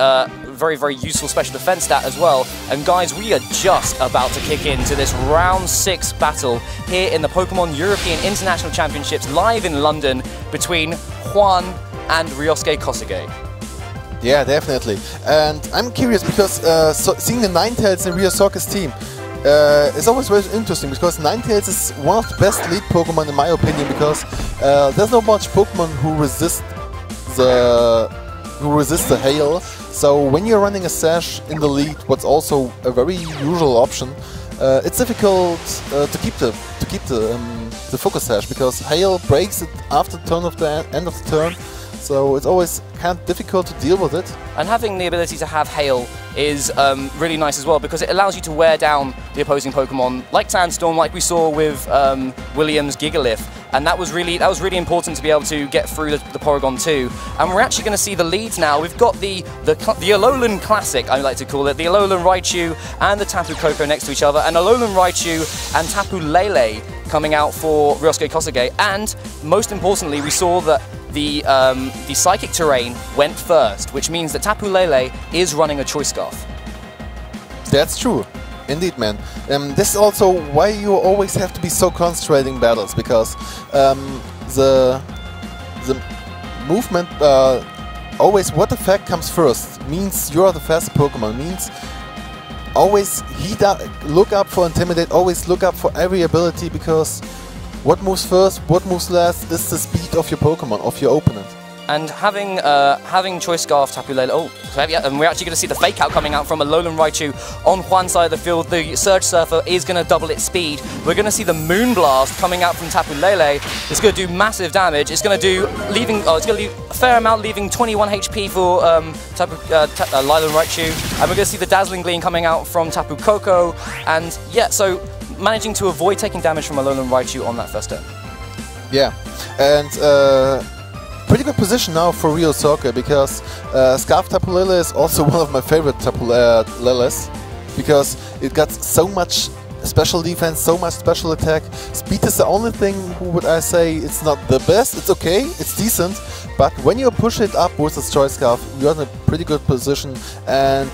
very, very useful special defense stat as well. And guys, we are just about to kick into this round 6 battle here in the Pokemon European International Championships live in London between Juan and Ryosuke Kosuge. Yeah, definitely. And I'm curious because seeing the Ninetales in Ryosuke's team, it's always very interesting because Ninetales is one of the best lead Pokemon in my opinion, because there's not much Pokemon who resist the hail. So when you're running a Sash in the lead, what's also a very usual option, it's difficult to keep the focus Sash, because hail breaks it after the turn of the end of the turn. So it's always kind of difficult to deal with it. And having the ability to have hail is really nice as well, because it allows you to wear down the opposing Pokemon, like Sandstorm, like we saw with Williams' Gigalith, and that was really important to be able to get through the Porygon 2. And we're actually going to see the leads now. We've got the Alolan Classic, I like to call it, the Alolan Raichu and the Tapu Koko next to each other, and Alolan Raichu and Tapu Lele coming out for Ryosuke Kosuge. And most importantly, we saw that the Psychic Terrain went first, which means that Tapu Lele is running a Choice Scarf. That's true. Indeed, man. This is also why you always have to be so concentrating in battles, because the movement, always what effect comes first, means you're the fastest Pokemon, means always look up for Intimidate, always look up for every ability, because what moves first, what moves last is the speed of your Pokemon, of your opponent. And having Choice Scarf Tapu Lele, and we're actually going to see the Fake Out coming out from Alolan Raichu on Juan's side of the field. The Surge Surfer is going to double its speed. We're going to see the Moonblast coming out from Tapu Lele. It's going to do massive damage. It's going to do a fair amount, leaving 21 HP for Alolan Raichu. And we're going to see the Dazzling Gleam coming out from Tapu Koko. And yeah, so managing to avoid taking damage from Alolan Raichu on that first turn. Yeah, and pretty good position now for Ryosuke, because Scarf Tapu Lele is also one of my favorite Tapu Leles, because it got so much special defense, so much special attack. Speed is the only thing who would I say it's not the best, it's okay, it's decent, but when you push it up with the Choice Scarf, you're in a pretty good position, and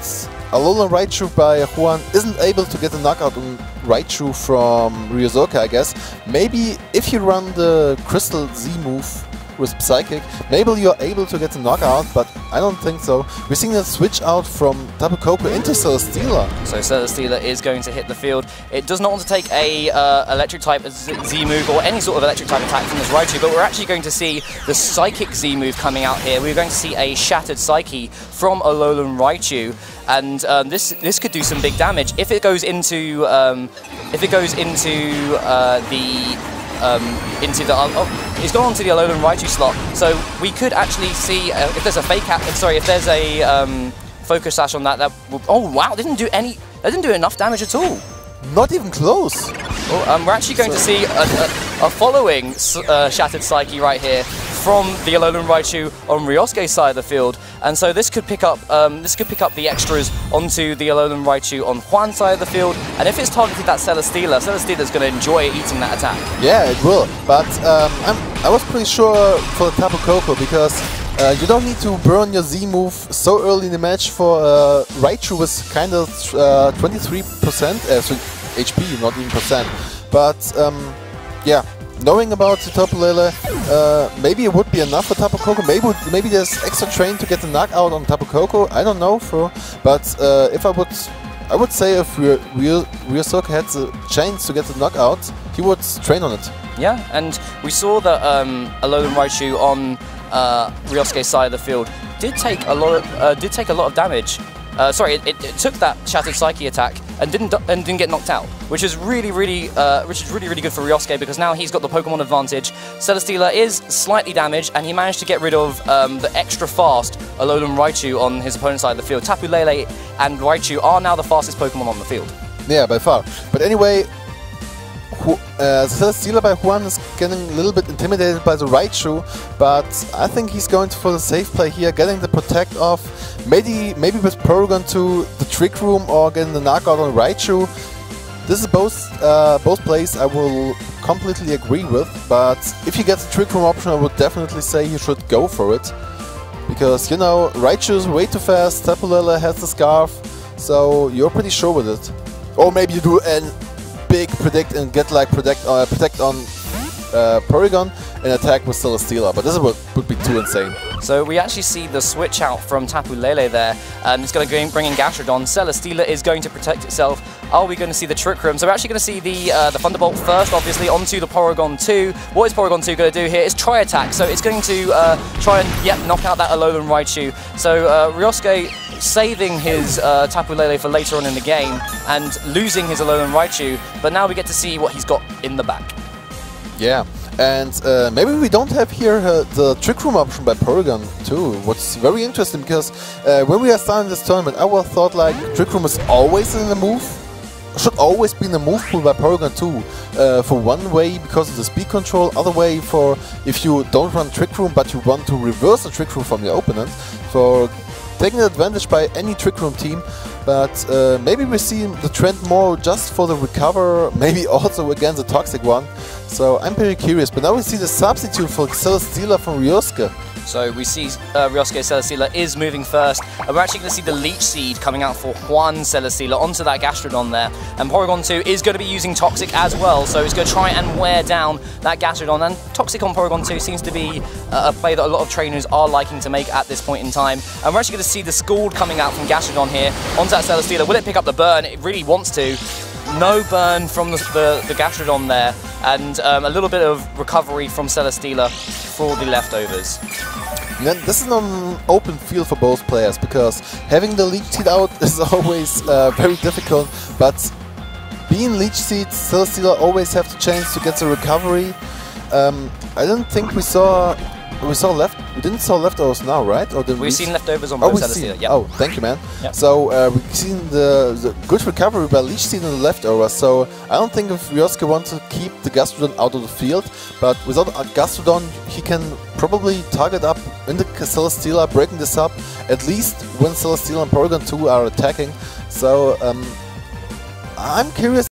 Alolan Raichu by Juan isn't able to get a knockout on Raichu from Ryosuke, I guess. Maybe if you run the Crystal Z move with Psychic, maybe you're able to get a knockout, but I don't think so. We're seeing a switch out from Tapu Koko into Celesteela. So Celesteela is going to hit the field. It does not want to take a electric type Z move or any sort of electric type attack from this Raichu, but we're actually going to see the Psychic Z move coming out here. We're going to see a Shattered Psyche from Alolan Raichu, and this could do some big damage if it goes into it's gone onto the Alolan Raichu slot, so we could actually see if there's a focus sash on that. Oh wow, that didn't do enough damage at all. Not even close. Oh, we're actually going to see a following Shattered Psyche right here from the Alolan Raichu on Ryosuke's side of the field, and so this could pick up the extras onto the Alolan Raichu on Juan's side of the field, and if it's targeted at Celesteela's going to enjoy eating that attack. Yeah, it will. But I was pretty sure for Tapu Koko, because you don't need to burn your Z move so early in the match for Raichu with kind of 23% HP, not even percent. But yeah, knowing about the Tapu Lele, maybe it would be enough for Tapu Koko. Maybe there's extra train to get the knockout on Tapu Koko. I don't know, but if I would say if Ryosuke had the chance to get the knockout, he would train on it. Yeah, and we saw that Alolan Raichu on Ryosuke's side of the field did take a lot of damage. It took that Shattered Psyche attack and didn't get knocked out, which is really good for Ryosuke, because now he's got the Pokemon advantage. Celesteela is slightly damaged, and he managed to get rid of the extra fast Alolan Raichu on his opponent's side of the field. Tapu Lele and Raichu are now the fastest Pokemon on the field. Yeah, by far. But anyway, Celesteela by Juan is getting a little bit intimidated by the Raichu, but I think he's going for the safe play here, getting the Protect off, maybe with Porygon to the Trick Room or getting the knockout on Raichu. This is both plays I will completely agree with, but if he gets the Trick Room option, I would definitely say he should go for it, because, you know, Raichu's way too fast, Tapu Lele has the scarf, so you're pretty sure with it. Or maybe you do a big predict and get like protect on Porygon and attack with Celesteela, but this would be too insane. So we actually see the switch out from Tapu Lele there. It's going to bring in Gastrodon. Celesteela is going to protect itself. Are we going to see the Trick Room? So we're actually going to see the Thunderbolt first, obviously, onto the Porygon 2. What is Porygon 2 going to do here? It's Try Attack. So it's going to try and knock out that Alolan Raichu. So Ryosuke saving his Tapu Lele for later on in the game and losing his Alolan Raichu. But now we get to see what he's got in the back. Yeah, and maybe we don't have here the Trick Room option by Porygon too, what's very interesting, because when we are starting this tournament, I was thought like Trick Room is always in the move, should always be in the move pool by Porygon too, for one way because of the speed control, other way for if you don't run Trick Room but you want to reverse the Trick Room from your opponent, for taking advantage by any Trick Room team. But maybe we see the trend more just for the recover, maybe also against the toxic one. So I'm pretty curious. But now we see the substitute for Celesteela from Ryosuke. So we see Ryosuke Celesteela is moving first. And we're actually going to see the Leech Seed coming out for Juan Celesteela onto that Gastrodon there. And Porygon 2 is going to be using Toxic as well. So it's going to try and wear down that Gastrodon. And Toxic on Porygon 2 seems to be a play that a lot of trainers are liking to make at this point in time. And we're actually going to see the Scald coming out from Gastrodon here onto that Celesteela. Will it pick up the burn? It really wants to. No burn from the Gastrodon there, and a little bit of recovery from Celesteela for the leftovers. And this is not an open field for both players, because having the Leech Seed out is always very difficult, but being Leech Seed, Celesteela always have the chance to get the recovery. I don't think we didn't saw leftovers now, right? Or we've seen leftovers on both Celesteela, yeah. Oh, thank you, man. Yep. So we've seen the good recovery by Leech Seed on the leftovers. So I don't think if Ryosuke wants to keep the Gastrodon out of the field, but without a Gastrodon, he can probably target up in the Celesteela, breaking this up, at least when Celesteela and Porygon 2 are attacking. So I'm curious